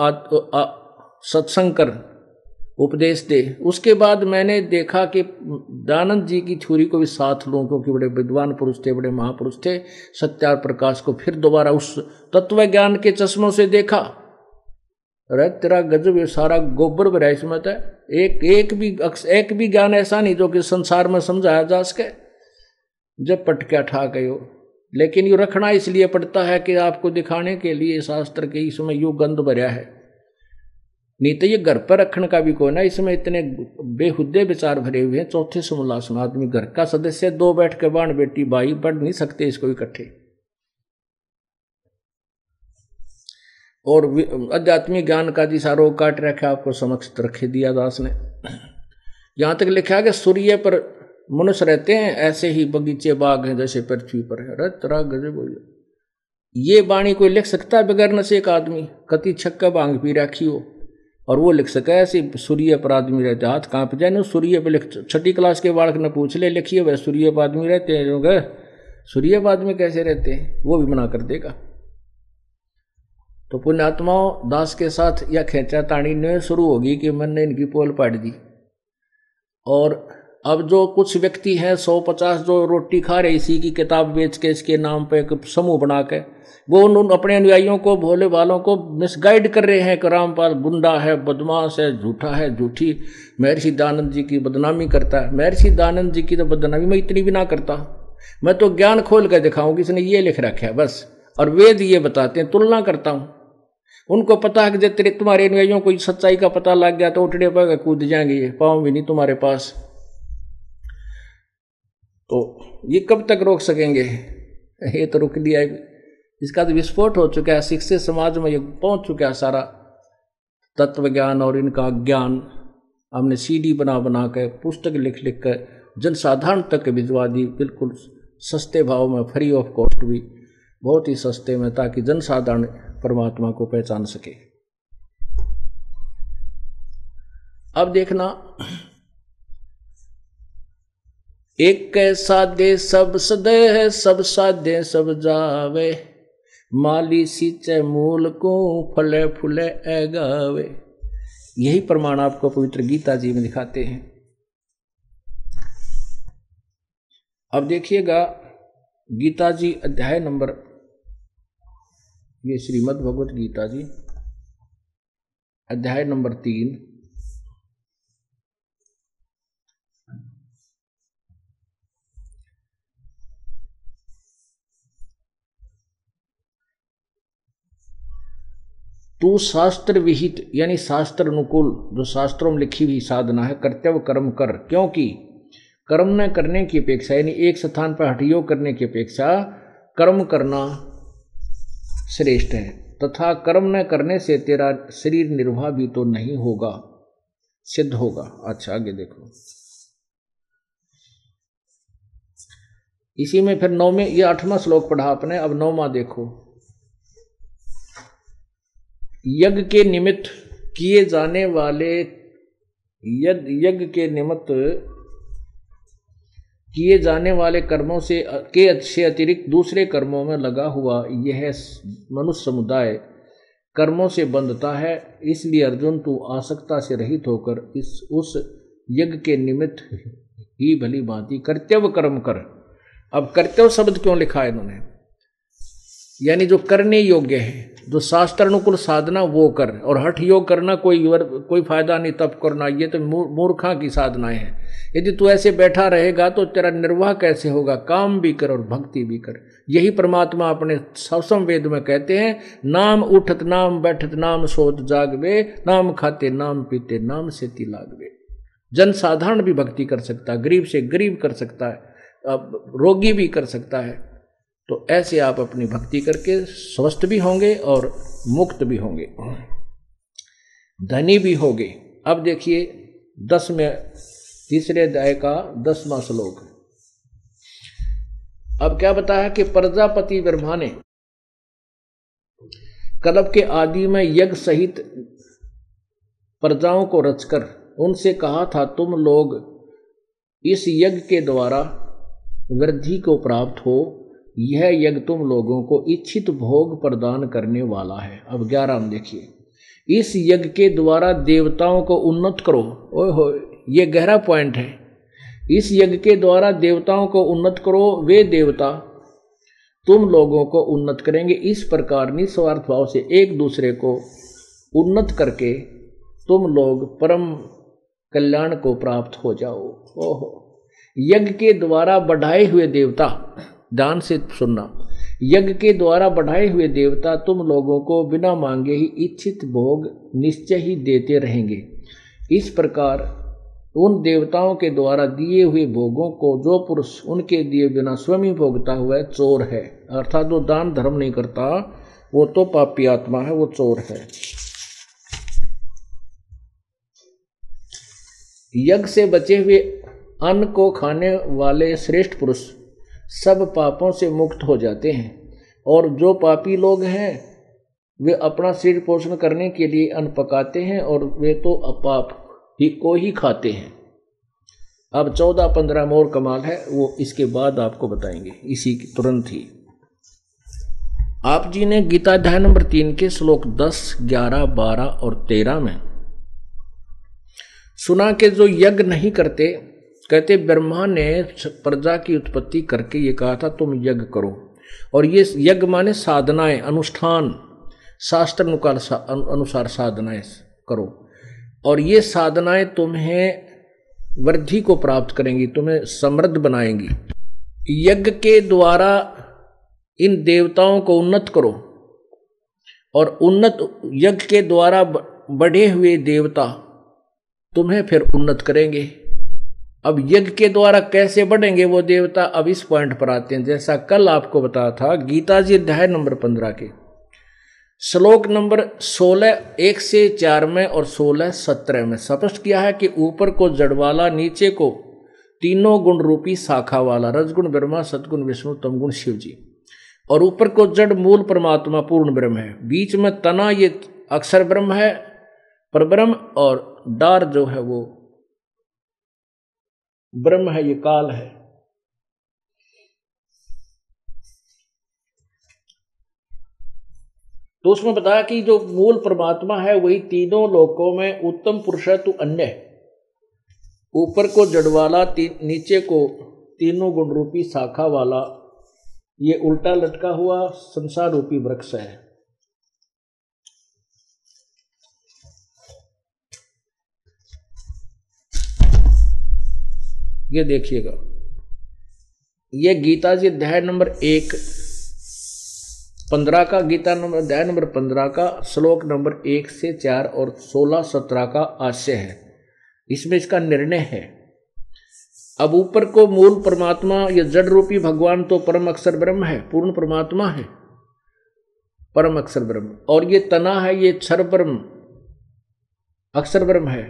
सत्संग कर, उपदेश दे, उसके बाद मैंने देखा कि दयानंद जी की थ्योरी को भी साथ लूँ, क्योंकि बड़े विद्वान पुरुष थे, बड़े महापुरुष थे। सत्यार्थ प्रकाश को फिर दोबारा उस तत्व ज्ञान के चश्मों से देखा। अरे तेरा गजब, ये सारा गोबर भरा इसमें है, एक एक भी एक भी ज्ञान ऐसा नहीं जो कि संसार में समझाया जा सके। जब पटक्या ठा गए हो, लेकिन ये रखना इसलिए पड़ता है कि आपको दिखाने के लिए शास्त्र के इसमें यूँ गंध भरा है, नहीं तो ये घर पर रखने का भी कोई ना, इसमें इतने बेहुद्दे विचार भरे हुए हैं। चौथे समोल्लास में आदमी घर का सदस्य दो बैठ के बाण बेटी भाई पढ़ नहीं सकते इसको इकट्ठे। और आध्यात्मिक ज्ञान का जिसा रोग काट रखा, आपको समक्ष रखे दिया दास ने। यहाँ तक लिखा कि सूर्य पर मनुष्य रहते हैं, ऐसे ही बगीचे बाग हैं जैसे पृथ्वी पर है। रतरा गजब हो, ये वाणी कोई लिख सकता है बगैर न से? एक आदमी कति छक्का भांग पी रखी हो और वो लिख सके ऐसे सूर्य पर आदमी रहते, हाथ कांप जाए ना। सूर्य पर लिख, छठी क्लास के बालक ने पूछ ले लिखिए वह सूर्य पर आदमी रहते हैं, जो सूर्य पर आदमी कैसे रहते हैं, वो भी मना कर देगा। तो पुण्यात्माओं, दास के साथ या खेचा ताणी न शुरू होगी कि मन ने इनकी पोल पाट दी। और अब जो कुछ व्यक्ति हैं सौ पचास जो रोटी खा रहे इसी की किताब बेच के, इसके नाम पे एक समूह बना के, वो उन अपने अनुयायियों को, भोले वालों को मिसगाइड कर रहे हैं कि रामपाल गुंडा है, बदमाश है, झूठा है, झूठी। महर्षि दयानंद जी की बदनामी करता है। महर्षि दयानंद जी की तो बदनामी मैं इतनी भी ना करता, मैं तो ज्ञान खोल कर दिखाऊँ कि इसने ये लिख रखा है बस, और वेद ये बताते हैं, तुलना करता हूँ। उनको पता है कि जब तेरे तुम्हारे अनुयायियों को सच्चाई का पता लग गया तो उठड़े पर कूद जाएंगे, ये पाँव भी नहीं तुम्हारे पास। तो ये कब तक रोक सकेंगे? ये तो रुक दिया, इसका तो विस्फोट हो चुका है, शिक्षित समाज में ये पहुंच चुका है सारा तत्व ज्ञान और इनका ज्ञान। हमने सीडी बना बना कर, पुस्तक लिख लिख कर जनसाधारण तक भिजवा दी, बिल्कुल सस्ते भाव में, फ्री ऑफ कॉस्ट भी, बहुत ही सस्ते में, ताकि जनसाधारण परमात्मा को पहचान सके। अब देखना, एक साधे सब सदे सब साधे सब जावे, माली सींचे मूल को फले फूले एगावे। यही प्रमाण आपको पवित्र गीता जी में दिखाते हैं। अब देखिएगा गीता जी अध्याय नंबर, ये श्रीमद् भगवत गीता जी अध्याय नंबर तीन, तो शास्त्र विहित यानी शास्त्र अनुकूल जो शास्त्रों में लिखी हुई साधना है, कर्तव्य कर्म कर, क्योंकि कर्म न करने की अपेक्षा यानी एक स्थान पर हठयोग करने की अपेक्षा कर्म करना श्रेष्ठ है, तथा कर्म न करने से तेरा शरीर निर्वाह भी तो नहीं होगा, सिद्ध होगा। अच्छा आगे देखो, इसी में फिर नौवें, ये आठवां श्लोक पढ़ा आपने, अब नौवां देखो। यज्ञ के निमित्त किए जाने वाले यज्ञ के निमित्त किए जाने वाले कर्मों से के से अतिरिक्त दूसरे कर्मों में लगा हुआ यह मनुष्य समुदाय कर्मों से बंधता है, इसलिए अर्जुन तू आसक्ता से रहित होकर इस उस यज्ञ के निमित्त ही भली भांति कर्तव्य कर्म कर। अब कर्तव्य शब्द क्यों लिखा है इन्होंने, यानी जो करने योग्य है, जो शास्त्र अनुकूल साधना वो कर, और हठ योग करना कोई कोई फायदा नहीं, तप करना ये तो मूर्खा की साधनाएं हैं। यदि तू ऐसे बैठा रहेगा तो तेरा निर्वाह कैसे होगा, काम भी कर और भक्ति भी कर। यही परमात्मा अपने सवसम वेद में कहते हैं, नाम उठत नाम बैठत नाम सोत जागवे, नाम खाते नाम पीते नाम सेती लागवे। जन साधारण भी भक्ति कर सकता है, गरीब से गरीब कर सकता है, अब रोगी भी कर सकता है। तो ऐसे आप अपनी भक्ति करके स्वस्थ भी होंगे और मुक्त भी होंगे, धनी भी होंगे। अब देखिए दस में, तीसरे अध्याय का दसवां श्लोक। अब क्या बताया कि प्रजापति ब्रह्मा ने कल्प के आदि में यज्ञ सहित प्रजाओं को रचकर उनसे कहा था, तुम लोग इस यज्ञ के द्वारा वृद्धि को प्राप्त हो, यह यज्ञ तुम लोगों को इच्छित भोग प्रदान करने वाला है। अब ग्यारह में देखिए, इस यज्ञ के द्वारा देवताओं को उन्नत करो। ओहो, ये गहरा पॉइंट है। इस यज्ञ के द्वारा देवताओं को उन्नत करो, वे देवता तुम लोगों को उन्नत करेंगे। इस प्रकार निस्वार्थ भाव से एक दूसरे को उन्नत करके तुम लोग परम कल्याण को प्राप्त हो जाओ। ओहो, यज्ञ के द्वारा बढ़ाए हुए देवता, ध्यान से सुनना, यज्ञ के द्वारा बढ़ाए हुए देवता तुम लोगों को बिना मांगे ही इच्छित भोग निश्चय ही देते रहेंगे। इस प्रकार उन देवताओं के द्वारा दिए हुए भोगों को जो पुरुष उनके दिए बिना स्वयं ही भोगता हुआ है चोर है, अर्थात जो दान धर्म नहीं करता वो तो पापी आत्मा है, वो चोर है। यज्ञ से बचे हुए अन्न को खाने वाले श्रेष्ठ पुरुष सब पापों से मुक्त हो जाते हैं, और जो पापी लोग हैं वे अपना शरीर पोषण करने के लिए अन्न पकाते हैं और वे तो अपाप ही को ही खाते हैं। अब चौदह पंद्रह मोर कमाल है, वो इसके बाद आपको बताएंगे, इसी की तुरंत ही। आप जी ने गीता अध्याय नंबर तीन के श्लोक दस, ग्यारह, बारह और तेरह में सुना के जो यज्ञ नहीं करते, कहते ब्रह्मा ने प्रजा की उत्पत्ति करके ये कहा था तुम यज्ञ करो, और ये यज्ञ माने साधनाएं, अनुष्ठान, शास्त्र अनुसार साधनाएं करो, और ये साधनाएं तुम्हें वृद्धि को प्राप्त करेंगी, तुम्हें समृद्ध बनाएंगी। यज्ञ के द्वारा इन देवताओं को उन्नत करो, और उन्नत यज्ञ के द्वारा बढ़े हुए देवता तुम्हें फिर उन्नत करेंगे। अब यज्ञ के द्वारा कैसे बढ़ेंगे वो देवता, अब इस पॉइंट पर आते हैं, जैसा कल आपको बताया था गीता जी अध्याय नंबर पंद्रह के श्लोक नंबर सोलह एक से चार में और सोलह सत्रह में स्पष्ट किया है कि ऊपर को जड़ वाला, नीचे को तीनों गुण रूपी शाखा वाला, रजगुण ब्रह्मा, सतगुण विष्णु, तमगुण शिव जी, और ऊपर को जड़ मूल परमात्मा पूर्ण ब्रह्म है, बीच में तना ये अक्षर ब्रह्म है परब्रह्म, और डार जो है वो ब्रह्म है, ये काल है। तो उसमें बताया कि जो मूल परमात्मा है वही तीनों लोकों में उत्तम पुरुष है, तू अन्य है। ऊपर को जड़ वाला, नीचे को तीनों गुण रूपी शाखा वाला, ये उल्टा लटका हुआ संसार रूपी वृक्ष है। ये देखिएगा, ये गीता जी अध्याय नंबर एक पंद्रह का गीता नंबर अध्याय नंबर पंद्रह का श्लोक नंबर एक से चार और सोलह सत्रह का आशय है, इसमें इसका निर्णय है। अब ऊपर को मूल परमात्मा या जड़ रूपी भगवान तो परम अक्षर ब्रह्म है, पूर्ण परमात्मा है, परम अक्षर ब्रह्म, और ये तना है, ये क्षर ब्रह्म अक्षर ब्रह्म है,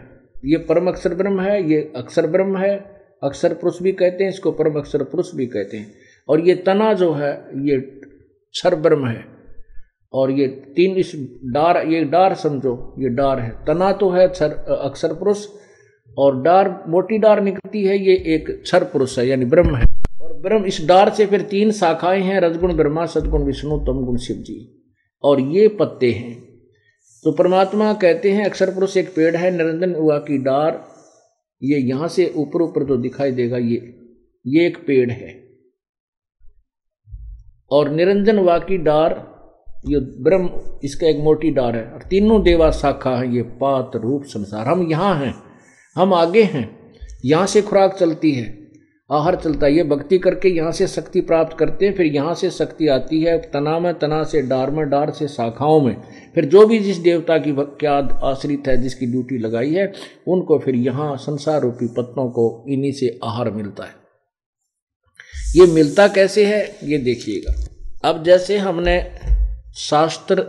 ये परम अक्षर ब्रह्म है, ये अक्षर ब्रह्म है, अक्षर पुरुष भी कहते हैं इसको, परम अक्षर पुरुष भी कहते हैं। और ये तना जो है ये क्षर ब्रह्म है, और ये तीन इस डार, ये डार समझो, ये डार है, तना तो है क्षर अक्षर पुरुष, और डार मोटी डार निकलती है, ये एक क्षर पुरुष है यानी ब्रह्म है। और ब्रह्म इस डार से फिर तीन शाखाएं हैं, रजगुण ब्रह्मा, सदगुण विष्णु, तमगुण शिव जी, और ये पत्ते हैं। तो परमात्मा कहते हैं अक्षर पुरुष एक पेड़ है, निरंजन हुआ की डार, ये यहाँ से ऊपर ऊपर जो दिखाई देगा ये ये एक पेड़ है, और निरंजन हुआ की डार ये ब्रह्म, इसका एक मोटी डार है, और तीनों देवा शाखा है, ये पात रूप संसार। हम यहाँ हैं, हम आगे हैं, यहाँ से खुराक चलती है, आहार चलता है, ये भक्ति करके यहाँ से शक्ति प्राप्त करते हैं, फिर यहाँ से शक्ति आती है तना में, तना से डार में, डार से शाखाओं में, फिर जो भी जिस देवता की क्या आश्रित है, जिसकी ड्यूटी लगाई है, उनको फिर यहाँ संसार रूपी पत्तों को इन्हीं से आहार मिलता है। ये मिलता कैसे है ये देखिएगा। अब जैसे हमने शास्त्र,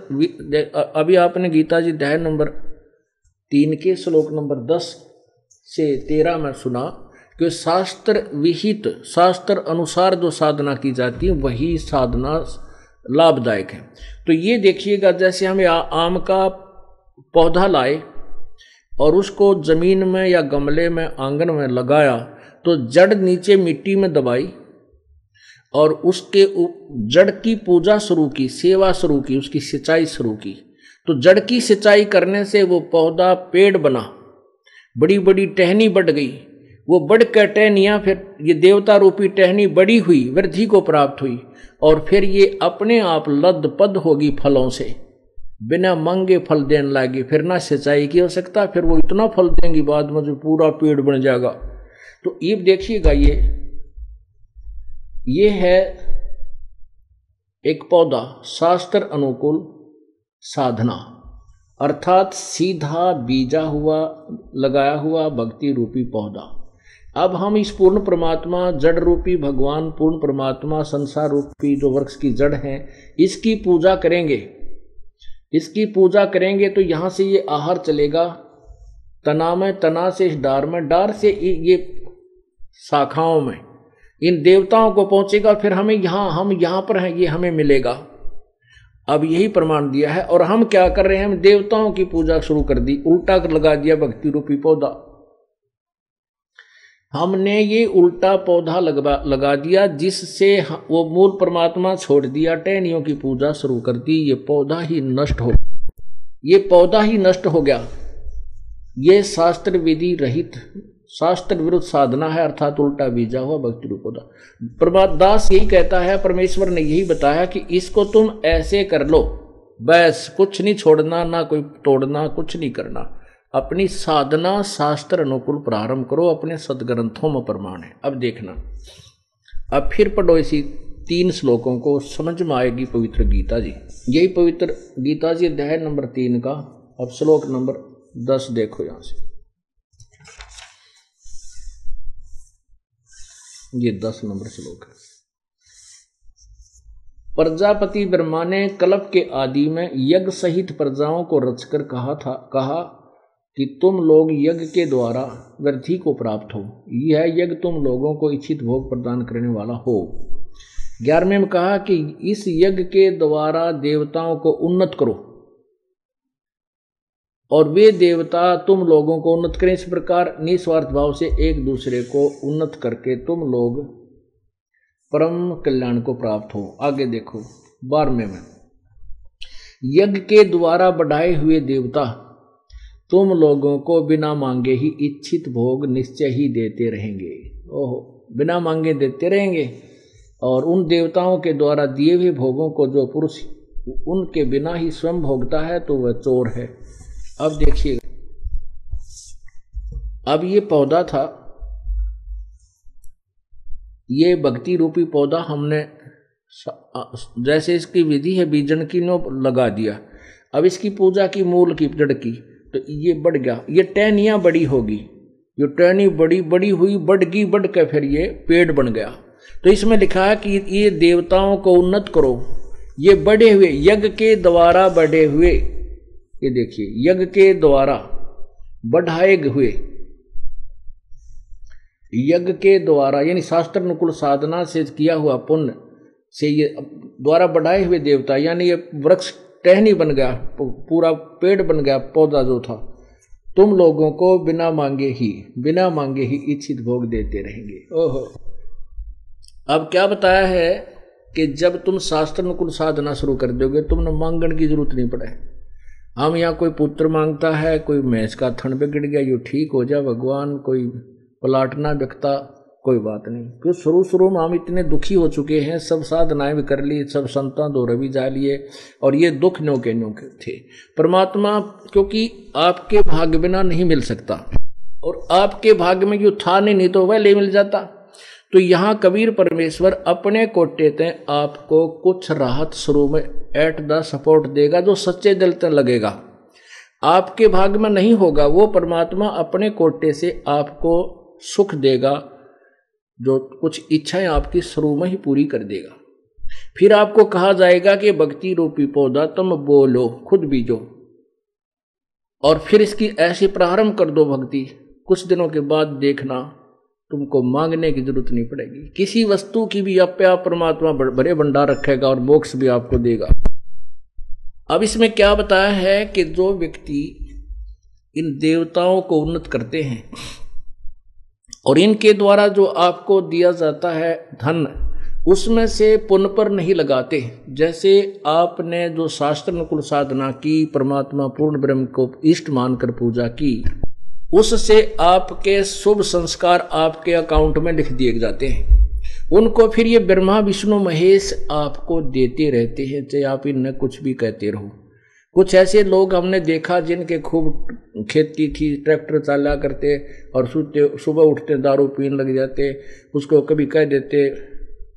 अभी आपने गीता जी अध्याय नंबर तीन के श्लोक नंबर दस से तेरह में सुना कि शास्त्र विहित, शास्त्र अनुसार जो साधना की जाती है वही साधना लाभदायक है। तो ये देखिएगा, जैसे हम आम का पौधा लाए और उसको जमीन में या गमले में, आंगन में लगाया, तो जड़ नीचे मिट्टी में दबाई और उसके जड़ की पूजा शुरू की, सेवा शुरू की, उसकी सिंचाई शुरू की, तो जड़ की सिंचाई करने से वो पौधा पेड़ बना, बड़ी बड़ी टहनी बढ़ गई, वो बढ़ कर टहनियाँ फिर ये देवता रूपी टहनी बड़ी हुई, वृद्धि को प्राप्त हुई, और फिर ये अपने आप लदपद होगी फलों से, बिना मांगे फल देने लगी, फिर ना सिंचाई की आवश्यकता, फिर वो इतना फल देंगी बाद में जो पूरा पेड़ बन जाएगा। तो ये देखिएगा, ये ये है एक पौधा, शास्त्र अनुकूल साधना, अर्थात सीधा बीजा हुआ, लगाया हुआ भक्ति रूपी पौधा। अब हम इस पूर्ण परमात्मा, जड़ रूपी भगवान पूर्ण परमात्मा, संसार रूपी जो वृक्ष की जड़ है, इसकी पूजा करेंगे, इसकी पूजा करेंगे तो यहाँ से ये आहार चलेगा तना में, तना से इस डार में, डार से ये शाखाओं में, इन देवताओं को पहुंचेगा, फिर हमें यहाँ, हम यहाँ पर हैं, ये हमें मिलेगा। अब यही प्रमाण दिया है। और हम क्या कर रहे हैं, हम देवताओं की पूजा शुरू कर दी, उल्टा कर लगा दिया भक्ति रूपी पौधा, हमने ये उल्टा पौधा लगा लगा दिया, जिससे वो मूल परमात्मा छोड़ दिया, टहनियों की पूजा शुरू कर दी, ये पौधा ही नष्ट हो ये पौधा ही नष्ट हो गया। ये शास्त्र विधि रहित, शास्त्र विरुद्ध साधना है, अर्थात उल्टा बीजा हुआ भक्ति रूप पौधा। प्रभात दास यही कहता है, परमेश्वर ने यही बताया कि इसको तुम ऐसे कर लो, बस कुछ नहीं छोड़ना, ना कोई तोड़ना, कुछ नहीं करना, अपनी साधना शास्त्र अनुकूल प्रारंभ करो, अपने सदग्रंथों में प्रमाण है। अब देखना, अब फिर पढ़ो इसी तीन श्लोकों को, समझ में आएगी पवित्र गीता जी। यही पवित्र गीता जी अध्याय नंबर तीन का अब श्लोक नंबर दस देखो, यहाँ से ये दस नंबर श्लोक है। प्रजापति ब्रह्मा ने कल्प के आदि में यज्ञ सहित प्रजाओं को रचकर कहा था कहा कि तुम लोग यज्ञ के द्वारा वृद्धि को प्राप्त हो, यह यज्ञ तुम लोगों को इच्छित भोग प्रदान करने वाला हो। ग्यारहवें में कहा कि इस यज्ञ के द्वारा देवताओं को उन्नत करो और वे देवता तुम लोगों को उन्नत करें, इस प्रकार निस्वार्थ भाव से एक दूसरे को उन्नत करके तुम लोग परम कल्याण को प्राप्त हो। आगे देखो बारहवें में, यज्ञ के द्वारा बढ़ाए हुए देवता तुम लोगों को बिना मांगे ही इच्छित भोग निश्चय ही देते रहेंगे। ओहो, बिना मांगे देते रहेंगे, और उन देवताओं के द्वारा दिए हुए भोगों को जो पुरुष उनके बिना ही स्वयं भोगता है तो वह चोर है। अब देखिएगा, अब ये पौधा था, ये भक्ति रूपी पौधा हमने जैसे इसकी विधि है, बीजन की नो लगा दिया। अब इसकी पूजा की मूल की जड़ की, तो ये बढ़ गया, ये टहनियाँ बड़ी होगी, जो टहनी बड़ी बड़ी हुई बढ़ गई, बढ़ के फिर ये पेड़ बन गया। तो इसमें लिखा है कि ये देवताओं को उन्नत करो, ये बढ़े हुए यज्ञ के द्वारा, बढ़े हुए, ये देखिए यज्ञ के द्वारा बढ़ाए हुए, यज्ञ के द्वारा यानी शास्त्र अनुकूल साधना से किया हुआ पुण्य से ये द्वारा बढ़ाए हुए देवता, यानी ये वृक्ष टहनी बन गया, पूरा पेड़ बन गया, पौधा जो था। तुम लोगों को बिना मांगे ही बिना मांगे ही इच्छित भोग देते रहेंगे। ओहो, अब क्या बताया है कि जब तुम शास्त्र अनुकूल साधना शुरू कर दोगे, तुमने मांगने की जरूरत नहीं पड़े। हम यहाँ कोई पुत्र मांगता है, कोई भैंस का थन बिगड़ गया, यू ठीक हो जा भगवान, कोई पलाटना बिकता, कोई बात नहीं। क्यों शुरू शुरू में हम इतने दुखी हो चुके हैं, सब साधनाएं भी कर ली, सब संतान दौरे भी जा लिए, और ये दुख न्यों के न्यों के थे। परमात्मा क्योंकि आपके भाग्य बिना नहीं मिल सकता, और आपके भाग्य में जो था नहीं, नहीं तो वह ले मिल जाता। तो यहाँ कबीर परमेश्वर अपने कोटे ते आपको कुछ राहत शुरू में एट द सपोर्ट देगा, जो सच्चे दिल तक लगेगा। आपके भाग्य में नहीं होगा, वो परमात्मा अपने कोटे से आपको सुख देगा, जो कुछ इच्छाएं आपकी शुरू में ही पूरी कर देगा। फिर आपको कहा जाएगा कि भक्ति रूपी पौधा तुम बोलो, खुद बीजो, और फिर इसकी ऐसी प्रारंभ कर दो भक्ति। कुछ दिनों के बाद देखना तुमको मांगने की जरूरत नहीं पड़ेगी किसी वस्तु की भी, आप पे आप परमात्मा भरे भंडार रखेगा और मोक्ष भी आपको देगा। अब इसमें क्या बताया है कि जो व्यक्ति इन देवताओं को उन्नत करते हैं और इनके द्वारा जो आपको दिया जाता है धन, उसमें से पुण्य पर नहीं लगाते। जैसे आपने जो शास्त्र अनुकूल साधना की, परमात्मा पूर्ण ब्रह्म को इष्ट मानकर पूजा की, उससे आपके शुभ संस्कार आपके अकाउंट में लिख दिए जाते हैं। उनको फिर ये ब्रह्मा विष्णु महेश आपको देते रहते हैं, चाहे आप इन्हें कुछ भी कहते रहो। कुछ ऐसे लोग हमने देखा जिनके खूब खेती थी, ट्रैक्टर चला करते और सोते, सुबह उठते दारू पीने लग जाते। उसको कभी कह देते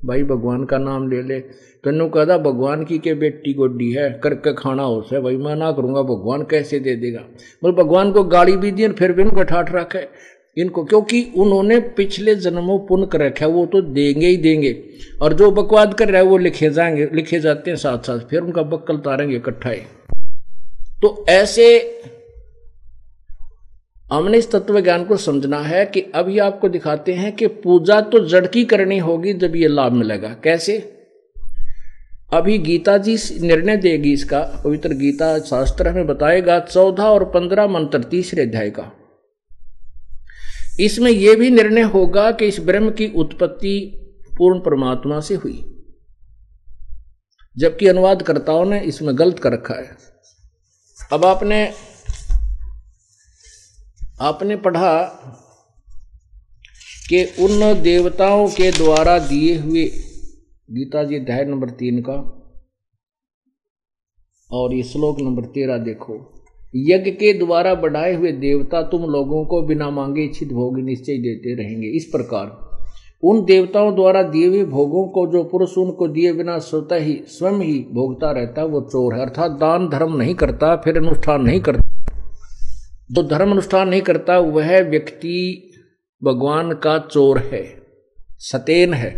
भाई भगवान का नाम ले ले, तो इन्हों कहता भगवान की के बेटी गोडी है, करके खाना हो से भाई मैं ना करूँगा, भगवान कैसे दे देगा। बोल भगवान को गाली भी दी और फिर भी उनको ठाठ रखे इनको, क्योंकि उन्होंने पिछले जन्मों पुण्य कर रखा, वो तो देंगे ही देंगे, और जो बकवाद कर रहा है वो लिखे जाएंगे, लिखे जाते हैं साथ साथ, फिर उनका बक्कल तारेंगे इकट्ठा। तो ऐसे हमने इस तत्व ज्ञान को समझना है कि अभी आपको दिखाते हैं कि पूजा तो जड़ की करनी होगी, जब ये लाभ मिलेगा। कैसे? अभी गीता जी निर्णय देगी इसका, पवित्र गीता शास्त्र हमें बताएगा। चौदह और पंद्रह मंत्र तीसरे अध्याय का, इसमें यह भी निर्णय होगा कि इस ब्रह्म की उत्पत्ति पूर्ण परमात्मा से हुई, जबकि अनुवादकर्ताओं ने इसमें गलत कर रखा है। अब आपने आपने पढ़ा कि उन देवताओं के द्वारा दिए हुए, गीता जी अध्याय नंबर तीन का और ये श्लोक नंबर तेरह देखो, यज्ञ के द्वारा बढ़ाए हुए देवता तुम लोगों को बिना मांगे इच्छित भोग निश्चय देते रहेंगे। इस प्रकार उन देवताओं द्वारा दिए हुए भोगों को जो पुरुष उनको दिए बिना स्वतः ही स्वयं ही भोगता रहता है वो चोर है, अर्थात दान धर्म नहीं करता, फिर अनुष्ठान नहीं करता। जो धर्म अनुष्ठान नहीं करता वह व्यक्ति भगवान का चोर है, सतेन है।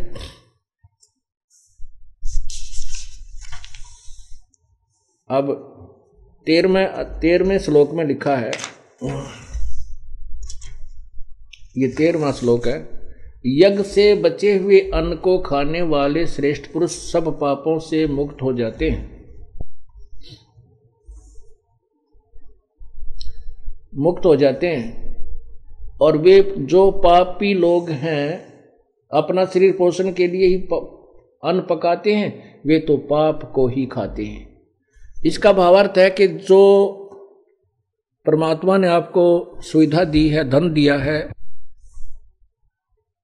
अब तेरहवें तेरहवें श्लोक में लिखा है, ये तेरहवां श्लोक है, यज्ञ से बचे हुए अन्न को खाने वाले श्रेष्ठ पुरुष सब पापों से मुक्त हो जाते हैं। मुक्त हो जाते हैं और वे जो पापी लोग हैं, अपना शरीर पोषण के लिए ही अन्न पकाते हैं, वे तो पाप को ही खाते हैं। इसका भावार्थ है कि जो परमात्मा ने आपको सुविधा दी है, धन दिया है,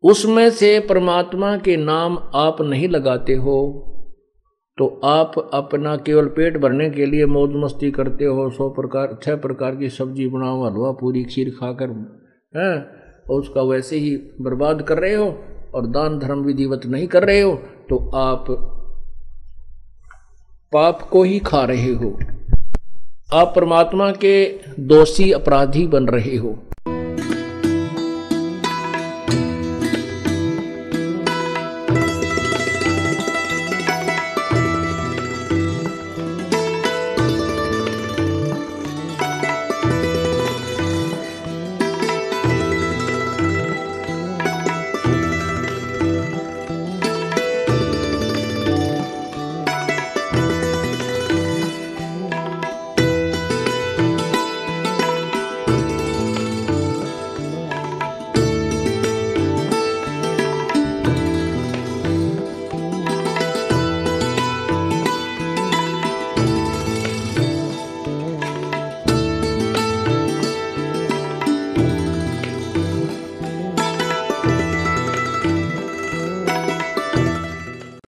उसमें से परमात्मा के नाम आप नहीं लगाते हो, तो आप अपना केवल पेट भरने के लिए मौज मस्ती करते हो। सौ प्रकार छह प्रकार की सब्जी बनाओ, हलवा पूरी खीर खाकर हैं, और उसका वैसे ही बर्बाद कर रहे हो और दान धर्म विधिवत नहीं कर रहे हो, तो आप पाप को ही खा रहे हो, आप परमात्मा के दोषी अपराधी बन रहे हो।